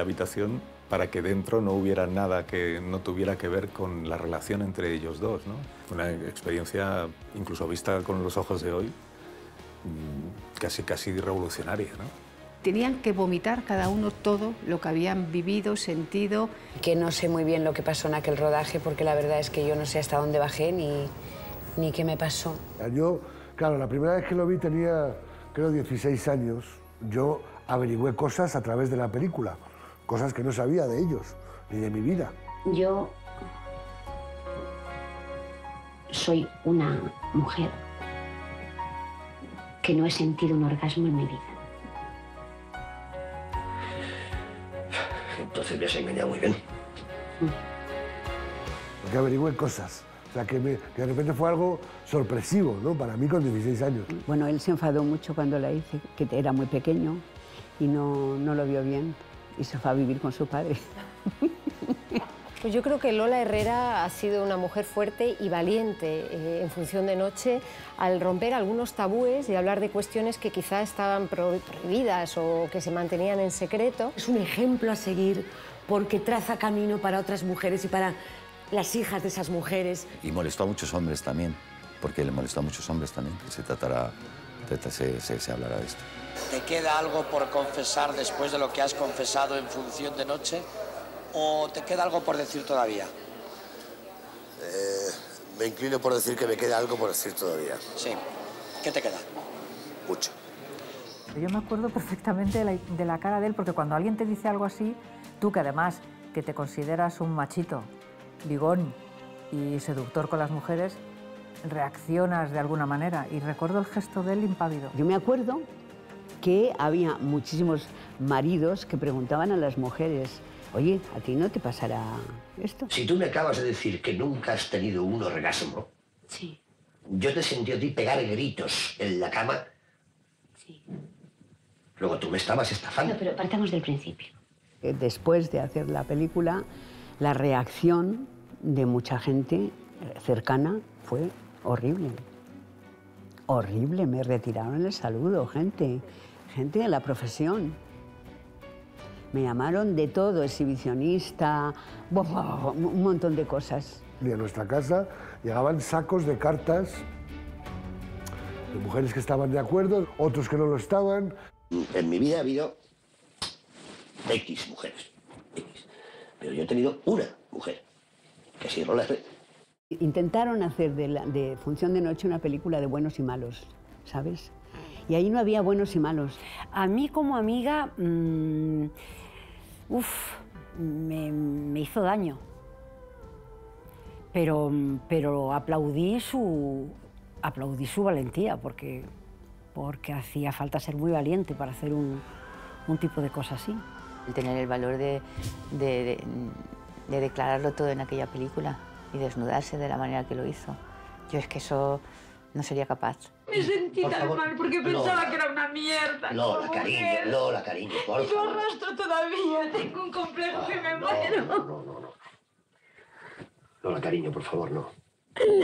habitación para que dentro no hubiera nada que no tuviera que ver con la relación entre ellos dos, ¿no? Una experiencia, incluso vista con los ojos de hoy, casi revolucionaria, ¿no? Tenían que vomitar cada uno todo lo que habían vivido, sentido. Que no sé muy bien lo que pasó en aquel rodaje, porque la verdad es que yo no sé hasta dónde bajé ni qué me pasó. Yo, claro, la primera vez que lo vi tenía, creo, 16 años. Yo averigüé cosas a través de la película, cosas que no sabía de ellos, ni de mi vida. Yo soy una mujer que no he sentido un orgasmo en mi vida. Entonces me has engañado muy bien. Que averigüé cosas. O sea, que de repente fue algo sorpresivo, ¿no? Para mí con 16 años. Bueno, él se enfadó mucho cuando la hice, que era muy pequeño y no lo vio bien. Y se fue a vivir con su padre. Pues yo creo que Lola Herrera ha sido una mujer fuerte y valiente en Función de Noche al romper algunos tabúes y hablar de cuestiones que quizá estaban prohibidas o que se mantenían en secreto. Es un ejemplo a seguir porque traza camino para otras mujeres y para las hijas de esas mujeres. Y molestó a muchos hombres también, porque le molestó a muchos hombres también que se tratara, se hablara de esto. ¿Te queda algo por confesar después de lo que has confesado en Función de Noche? ¿O te queda algo por decir todavía? Me inclino por decir que me queda algo por decir todavía. Sí. ¿Qué te queda? Mucho. Yo me acuerdo perfectamente de la cara de él, porque cuando alguien te dice algo así, tú que además que te consideras un machito, bigón y seductor con las mujeres, reaccionas de alguna manera. Y recuerdo el gesto de él impávido. Yo me acuerdo que había muchísimos maridos que preguntaban a las mujeres: oye, ¿a ti no te pasará esto? Si tú me acabas de decir que nunca has tenido un orgasmo... Sí. Yo te sentí a ti pegar gritos en la cama... Sí. Luego tú me estabas estafando. No, pero partamos del principio. Después de hacer la película, la reacción de mucha gente cercana fue horrible. Horrible, me retiraron el saludo, gente de la profesión. Me llamaron de todo, exhibicionista, un montón de cosas. Y a nuestra casa llegaban sacos de cartas de mujeres que estaban de acuerdo, otros que no lo estaban. En mi vida ha habido X mujeres, X. Pero yo he tenido una mujer, que ha sido Lola Herrera. Intentaron hacer de Función de Noche una película de buenos y malos, ¿sabes? y ahí no había buenos y malos. A mí como amiga, me hizo daño, pero aplaudí su valentía, porque hacía falta ser muy valiente para hacer un tipo de cosa así. El tener el valor de declararlo todo en aquella película y desnudarse de la manera que lo hizo. Yo es que eso no sería capaz. Me sentí tan mal porque pensaba que era una mierda. Lola, cariño, Lola, cariño, por favor. Yo arrastro todavía, tengo un complejo que me muero. No. Lola, cariño, por favor, no.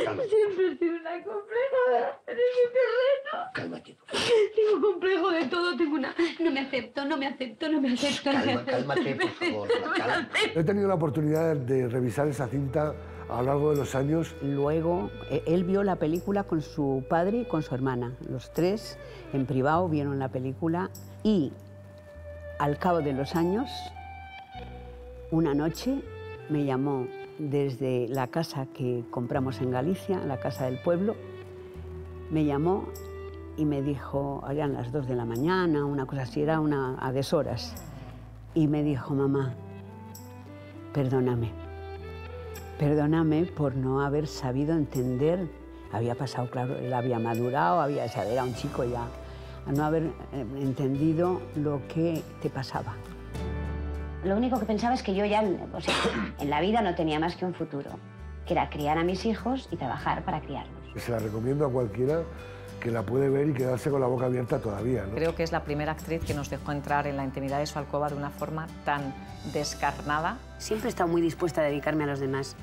Cálmate. Siempre he sido una compleja de mi terreno. Cálmate. Tengo complejo de todo, tengo una... No me acepto. Cálmate, por favor. He tenido la oportunidad de revisar esa cinta a lo largo de los años. Luego, él vio la película con su padre y con su hermana. Los tres, en privado, vieron la película. Y, al cabo de los años, una noche me llamó desde la casa que compramos en Galicia, la casa del pueblo. Me llamó y me dijo, eran las 2 de la mañana, una cosa así, era a deshoras. Y me dijo, mamá, perdóname por no haber sabido entender. Había pasado, claro, él había madurado, era un chico ya, a no haber entendido lo que te pasaba. Lo único que pensaba es que yo ya, en la vida no tenía más que un futuro, que era criar a mis hijos y trabajar para criarlos. Se la recomiendo a cualquiera que la puede ver y quedarse con la boca abierta todavía, ¿no? Creo que es la primera actriz que nos dejó entrar en la intimidad de su alcoba de una forma tan descarnada. Siempre he estado muy dispuesta a dedicarme a los demás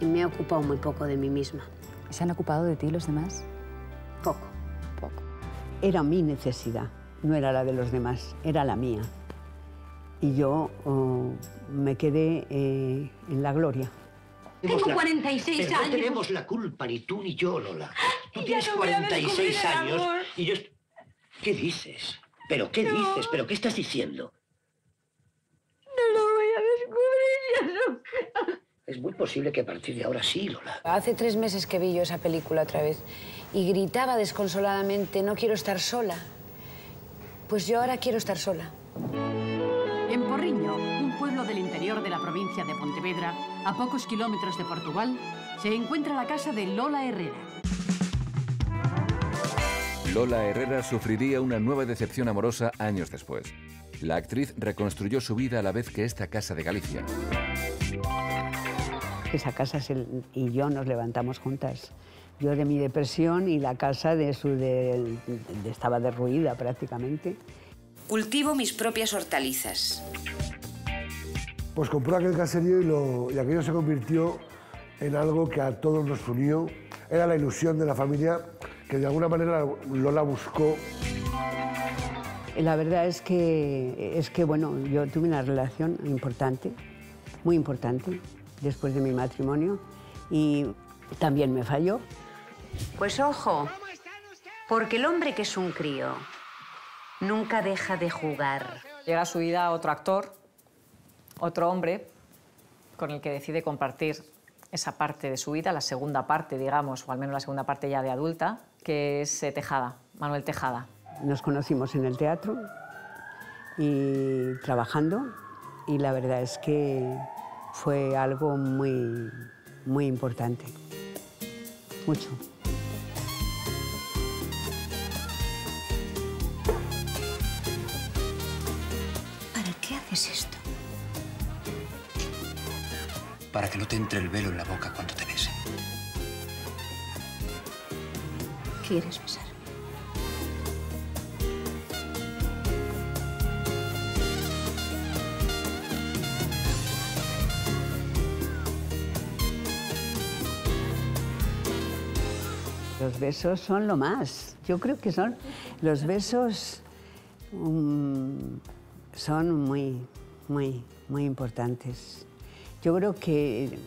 y me he ocupado muy poco de mí misma. ¿Se han ocupado de ti los demás? Poco. Era mi necesidad, no era la de los demás, era la mía. Y yo me quedé en la gloria. Tengo 46 años. No tenemos la culpa, ni tú ni yo, Lola. Tú tienes 46 años y yo... ¿Qué dices? ¿Pero qué dices? ¿Pero qué estás diciendo? No lo voy a descubrir ya nunca. Es muy posible que a partir de ahora sí, Lola. Hace 3 meses que vi yo esa película otra vez y gritaba desconsoladamente, no quiero estar sola. Pues yo ahora quiero estar sola. En Porriño, un pueblo del interior de la provincia de Pontevedra, a pocos kilómetros de Portugal, se encuentra la casa de Lola Herrera. Lola Herrera sufriría una nueva decepción amorosa años después. La actriz reconstruyó su vida a la vez que esta casa de Galicia. Esa casa y yo nos levantamos juntas. Yo de mi depresión y la casa estaba derruida prácticamente. Cultivo mis propias hortalizas. Pues compró aquel caserío y aquello se convirtió en algo que a todos nos unió. Era la ilusión de la familia que de alguna manera Lola buscó. La verdad es que, bueno, yo tuve una relación importante, muy importante, después de mi matrimonio y también me falló. Pues ojo, porque el hombre que es un crío nunca deja de jugar. Llega a su vida otro actor, otro hombre, con el que decide compartir esa parte de su vida, la segunda parte, digamos, o al menos la segunda parte ya de adulta, que es Tejada, Manuel Tejada. Nos conocimos en el teatro y trabajando, y la verdad es que fue algo muy, muy importante. Mucho. ¿Es esto? Para que no te entre el velo en la boca cuando te besen. ¿Quieres besar? Los besos son lo más. Yo creo que son los besos... son muy, muy, muy importantes. Yo creo que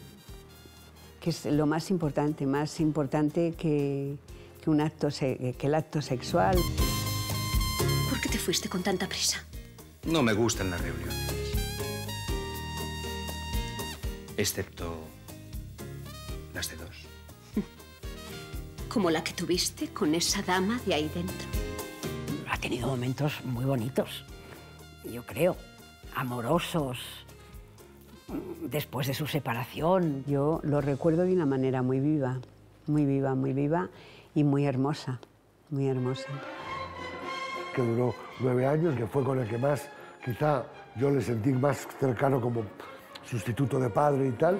es lo más importante que un acto el acto sexual. ¿Por qué te fuiste con tanta prisa? No me gustan las reuniones. Excepto las de dos. Como la que tuviste con esa dama de ahí dentro. tenido momentos muy bonitos, yo creo, amorosos, después de su separación. Yo lo recuerdo de una manera muy viva, muy viva, muy viva y muy hermosa, muy hermosa. Que duró 9 años, que fue con el que más, quizá yo le sentí más cercano como sustituto de padre y tal.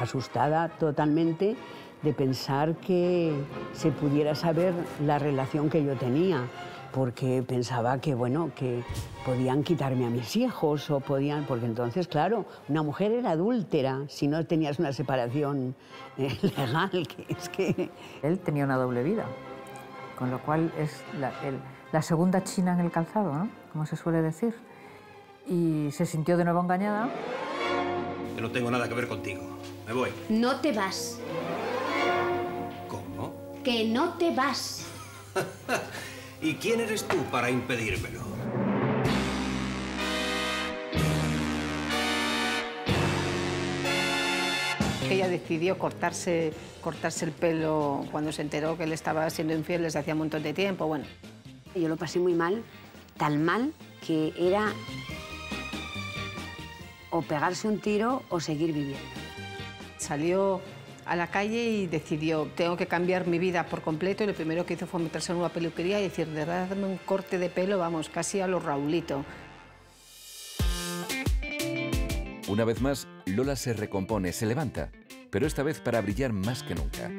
Asustada totalmente de pensar que se pudiera saber la relación que yo tenía, porque pensaba que, bueno, que podían quitarme a mis hijos o podían... Porque entonces, claro, una mujer era adúltera si no tenías una separación legal, que es que... Él tenía una doble vida, con lo cual es la segunda china en el calzado, ¿no?, como se suele decir. Y se sintió de nuevo engañada. Yo no tengo nada que ver contigo. Me voy. No te vas. ¿Cómo? Que no te vas. ¿Y quién eres tú para impedírmelo? Ella decidió cortarse el pelo cuando se enteró que él estaba siendo infiel desde hacía un montón de tiempo. Bueno, yo lo pasé muy mal, tan mal que era o pegarse un tiro o seguir viviendo. Salió a la calle y decidió, tengo que cambiar mi vida por completo, y lo primero que hizo fue meterse en una peluquería y decir, de verdad, dame un corte de pelo, vamos, casi a lo Raulito. Una vez más, Lola se recompone, se levanta, pero esta vez para brillar más que nunca.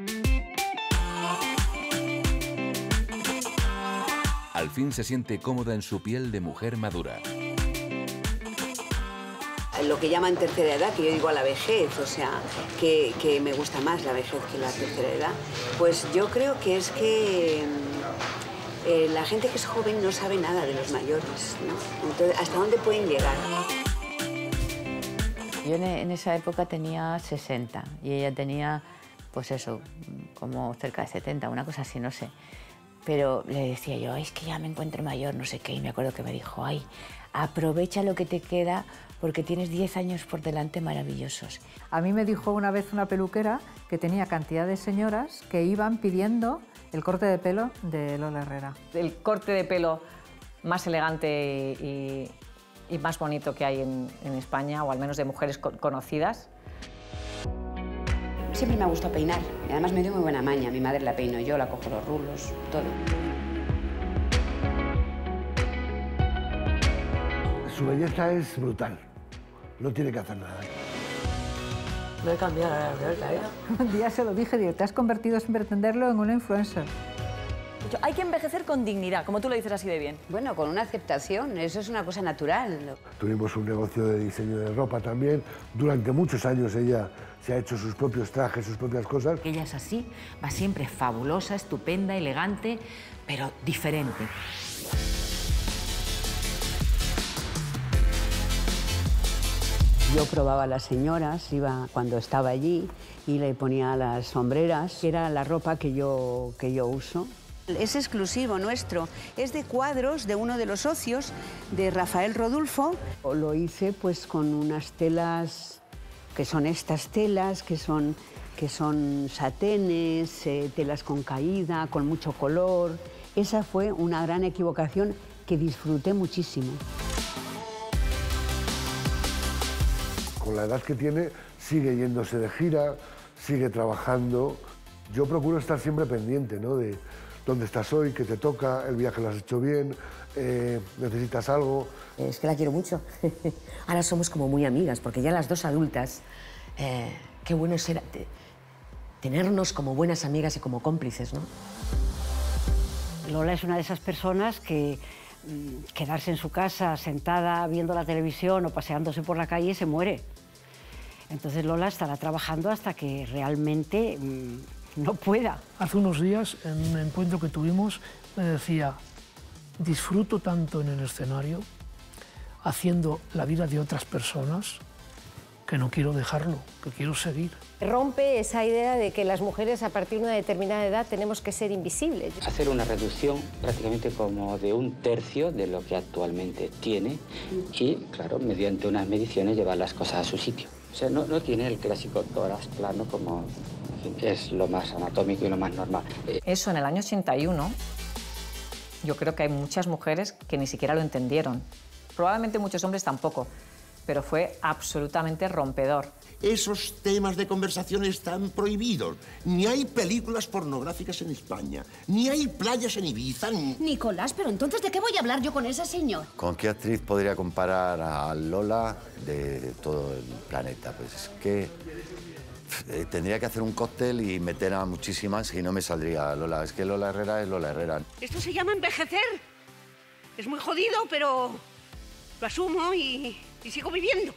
Al fin se siente cómoda en su piel de mujer madura. Lo que llaman tercera edad, que yo digo a la vejez, o sea, que me gusta más la vejez que la tercera edad, pues yo creo que es que la gente que es joven no sabe nada de los mayores, ¿no? Entonces, ¿hasta dónde pueden llegar? Yo en esa época tenía 60 y ella tenía, pues eso, como cerca de 70, una cosa así, no sé. Pero le decía yo, es que ya me encuentro mayor, no sé qué, y me acuerdo que me dijo, ay, aprovecha lo que te queda porque tienes 10 años por delante maravillosos. A mí me dijo una vez una peluquera que tenía cantidad de señoras que iban pidiendo el corte de pelo de Lola Herrera. El corte de pelo más elegante y más bonito que hay en España, o al menos de mujeres conocidas. Siempre me ha gustado peinar, y además me dio muy buena maña. Mi madre la peino yo, la cojo los rulos, todo. Su belleza es brutal, no tiene que hacer nada. No he cambiado la verdad. Un día se lo dije, digo, te has convertido sin pretenderlo en una influencer. Hay que envejecer con dignidad, como tú lo dices así de bien. Bueno, con una aceptación, eso es una cosa natural. Tuvimos un negocio de diseño de ropa también. Durante muchos años ella se ha hecho sus propios trajes, sus propias cosas. Ella es así, va siempre fabulosa, estupenda, elegante, pero diferente. Yo probaba a las señoras, iba cuando estaba allí y le ponía las sombreras, que era la ropa que yo uso. Es exclusivo nuestro, es de cuadros de uno de los socios, de Rafael Rodulfo. Lo hice pues con unas telas, que son estas telas, que son satenes, telas con caída, con mucho color. Esa fue una gran equivocación que disfruté muchísimo. Con la edad que tiene, sigue yéndose de gira, sigue trabajando. Yo procuro estar siempre pendiente, ¿no?, de dónde estás hoy, qué te toca, el viaje lo has hecho bien, necesitas algo. Es que la quiero mucho. Ahora somos como muy amigas, porque ya las dos adultas, qué bueno es tenernos como buenas amigas y como cómplices, ¿no? Lola es una de esas personas que quedarse en su casa sentada viendo la televisión o paseándose por la calle se muere. Entonces Lola estará trabajando hasta que realmente no pueda. Hace unos días, en un encuentro que tuvimos, me decía, disfruto tanto en el escenario, haciendo la vida de otras personas, que no quiero dejarlo, que quiero seguir. Rompe esa idea de que las mujeres a partir de una determinada edad tenemos que ser invisibles. Hacer una reducción prácticamente como de 1/3 de lo que actualmente tiene y, claro, mediante unas mediciones llevar las cosas a su sitio. O sea, no tiene el clásico tórax plano como es lo más anatómico y lo más normal. Eso en el año 81 yo creo que hay muchas mujeres que ni siquiera lo entendieron. Probablemente muchos hombres tampoco, pero fue absolutamente rompedor. Esos temas de conversación están prohibidos. Ni hay películas pornográficas en España, ni hay playas en Ibiza, ni... Nicolás, pero entonces, ¿de qué voy a hablar yo con esa señora? ¿Con qué actriz podría comparar a Lola de todo el planeta? Pues es que tendría que hacer un cóctel y meter a muchísimas y no me saldría Lola. Es que Lola Herrera es Lola Herrera. Esto se llama envejecer. Es muy jodido, pero lo asumo y sigo viviendo.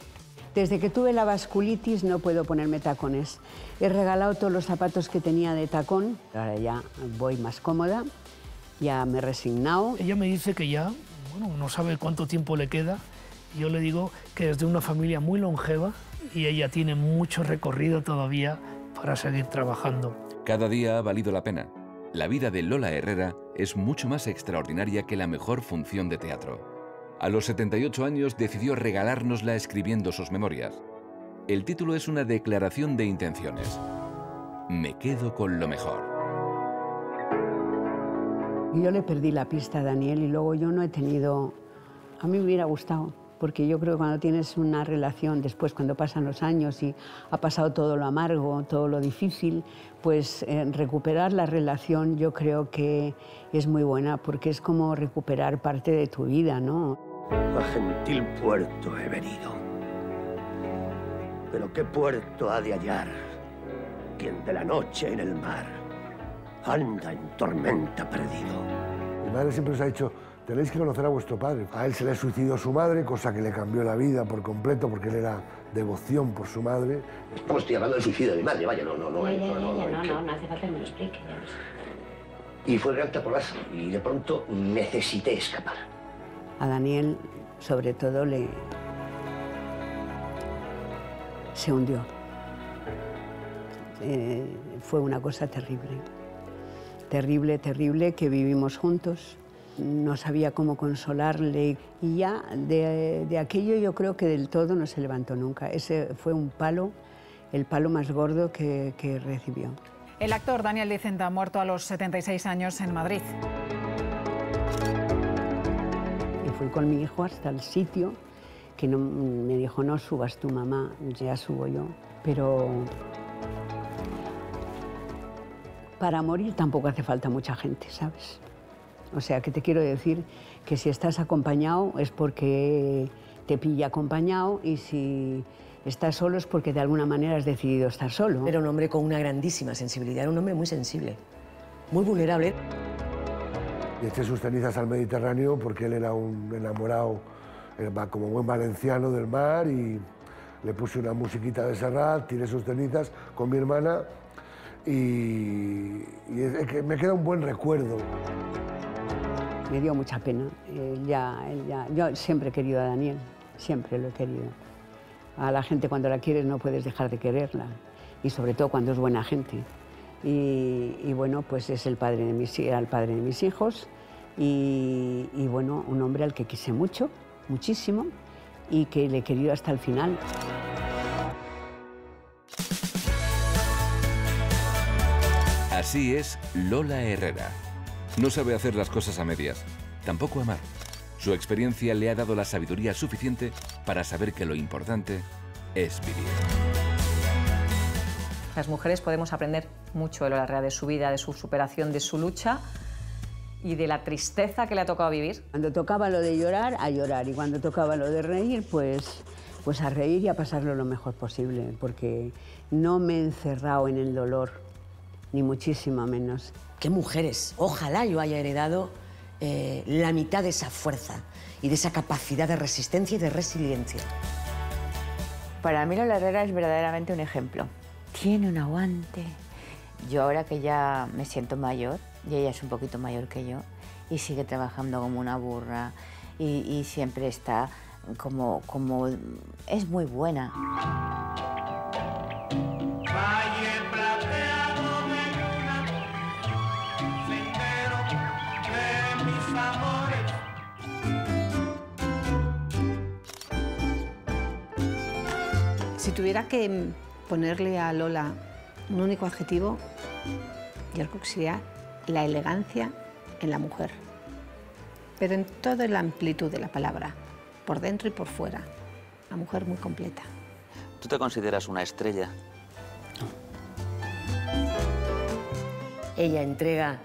Desde que tuve la vasculitis no puedo ponerme tacones. He regalado todos los zapatos que tenía de tacón. Ahora ya voy más cómoda, ya me he resignado. Ella me dice que ya, bueno, no sabe cuánto tiempo le queda. Yo le digo que es de una familia muy longeva y ella tiene mucho recorrido todavía para seguir trabajando. Cada día ha valido la pena. La vida de Lola Herrera es mucho más extraordinaria que la mejor función de teatro. A los 78 años decidió regalárnosla escribiendo sus memorias. El título es una declaración de intenciones. Me quedo con lo mejor. Yo le perdí la pista a Daniel y luego yo no he tenido... A mí me hubiera gustado, porque yo creo que cuando tienes una relación, después cuando pasan los años y ha pasado todo lo amargo, todo lo difícil, pues recuperar la relación yo creo que es muy buena, porque es como recuperar parte de tu vida, ¿no? A gentil puerto he venido, pero ¿qué puerto ha de hallar quien de la noche en el mar anda en tormenta perdido? Mi madre siempre nos ha dicho: tenéis que conocer a vuestro padre. A él se le suicidó su madre, cosa que le cambió la vida por completo, porque él era devoción por su madre. No estoy hablando del suicidio de mi madre, vaya, no hace falta que me lo explique. Y fue gran taponazo, y de pronto necesité escapar. A Daniel, sobre todo, le... se hundió. Fue una cosa terrible. Terrible, terrible, que vivimos juntos. No sabía cómo consolarle y ya de aquello yo creo que del todo no se levantó nunca. Ese fue un palo, el palo más gordo que recibió. El actor Daniel Dicenta ha muerto a los 76 años en Madrid. Y fui con mi hijo hasta el sitio que no, me dijo: no subas tu mamá, ya subo yo. Pero para morir tampoco hace falta mucha gente, ¿sabes? O sea, que te quiero decir que si estás acompañado es porque te pilla acompañado y si estás solo es porque de alguna manera has decidido estar solo. Era un hombre con una grandísima sensibilidad, era un hombre muy sensible, muy vulnerable. Y eché sus cenizas al Mediterráneo porque él era un enamorado, como buen valenciano, del mar, y le puse una musiquita de Serrat, tiré sus cenizas con mi hermana y es que me queda un buen recuerdo. Me dio mucha pena. Yo siempre he querido a Daniel, siempre lo he querido. A la gente, cuando la quieres, no puedes dejar de quererla, y sobre todo cuando es buena gente. Y bueno, pues es el padre de mis hijos, y bueno, un hombre al que quise mucho, muchísimo, y que le he querido hasta el final. Así es Lola Herrera. No sabe hacer las cosas a medias, tampoco amar. Su experiencia le ha dado la sabiduría suficiente para saber que lo importante es vivir. Las mujeres podemos aprender mucho de Lola Herrera, de su vida, de su superación, de su lucha y de la tristeza que le ha tocado vivir. Cuando tocaba lo de llorar, a llorar, y cuando tocaba lo de reír, pues a reír y a pasarlo lo mejor posible, porque no me he encerrado en el dolor, ni muchísimo menos. ¡Qué mujeres! Ojalá yo haya heredado la mitad de esa fuerza y de esa capacidad de resistencia y de resiliencia. Para mí Lola Herrera es verdaderamente un ejemplo. Tiene un aguante. Yo ahora que ya me siento mayor, y ella es un poquito mayor que yo, y sigue trabajando como una burra, y siempre está como... es muy buena. Si tuviera que ponerle a Lola un único adjetivo, yo creo que sería la elegancia en la mujer. pero en toda la amplitud de la palabra, por dentro y por fuera. Una mujer muy completa. ¿Tú te consideras una estrella? Ella entrega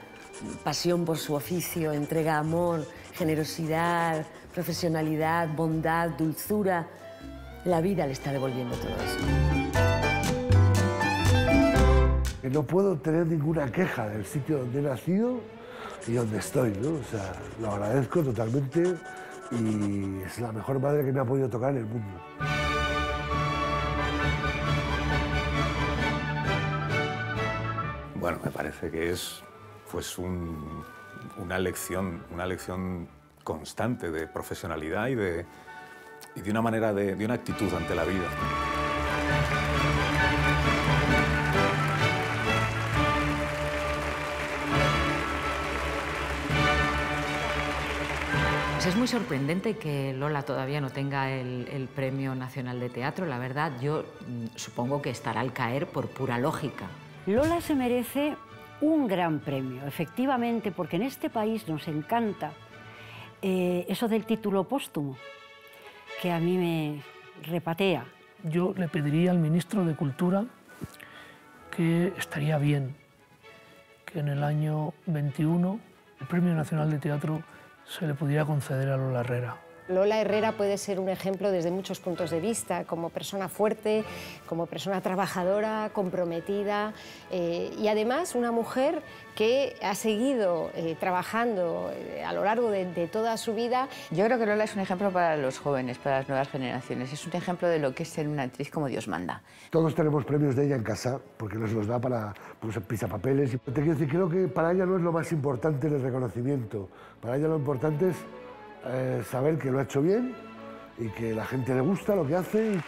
pasión por su oficio, entrega amor, generosidad, profesionalidad, bondad, dulzura. La vida le está devolviendo todo eso. No puedo tener ninguna queja del sitio donde he nacido y donde estoy, ¿no? O sea, lo agradezco totalmente y es la mejor madre que me ha podido tocar en el mundo. Bueno, me parece que es pues una lección constante de profesionalidad y de una manera de una actitud ante la vida. Pues es muy sorprendente que Lola todavía no tenga el Premio Nacional de Teatro. La verdad, yo supongo que estará al caer por pura lógica. Lola se merece un gran premio, efectivamente, porque en este país nos encanta eso del título póstumo, que a mí me repatea. Yo le pediría al ministro de Cultura que estaría bien que en el año 21 el Premio Nacional de Teatro se le pudiera conceder a Lola Herrera. Lola Herrera puede ser un ejemplo desde muchos puntos de vista, como persona fuerte, como persona trabajadora, comprometida y además una mujer que ha seguido trabajando a lo largo de toda su vida. Yo creo que Lola es un ejemplo para los jóvenes, para las nuevas generaciones. Es un ejemplo de lo que es ser una actriz como Dios manda. Todos tenemos premios de ella en casa porque nos los da para pisapapeles. Te quiero decir, creo que para ella no es lo más importante el reconocimiento, para ella lo importante es saber que lo ha hecho bien y que la gente le gusta lo que hace.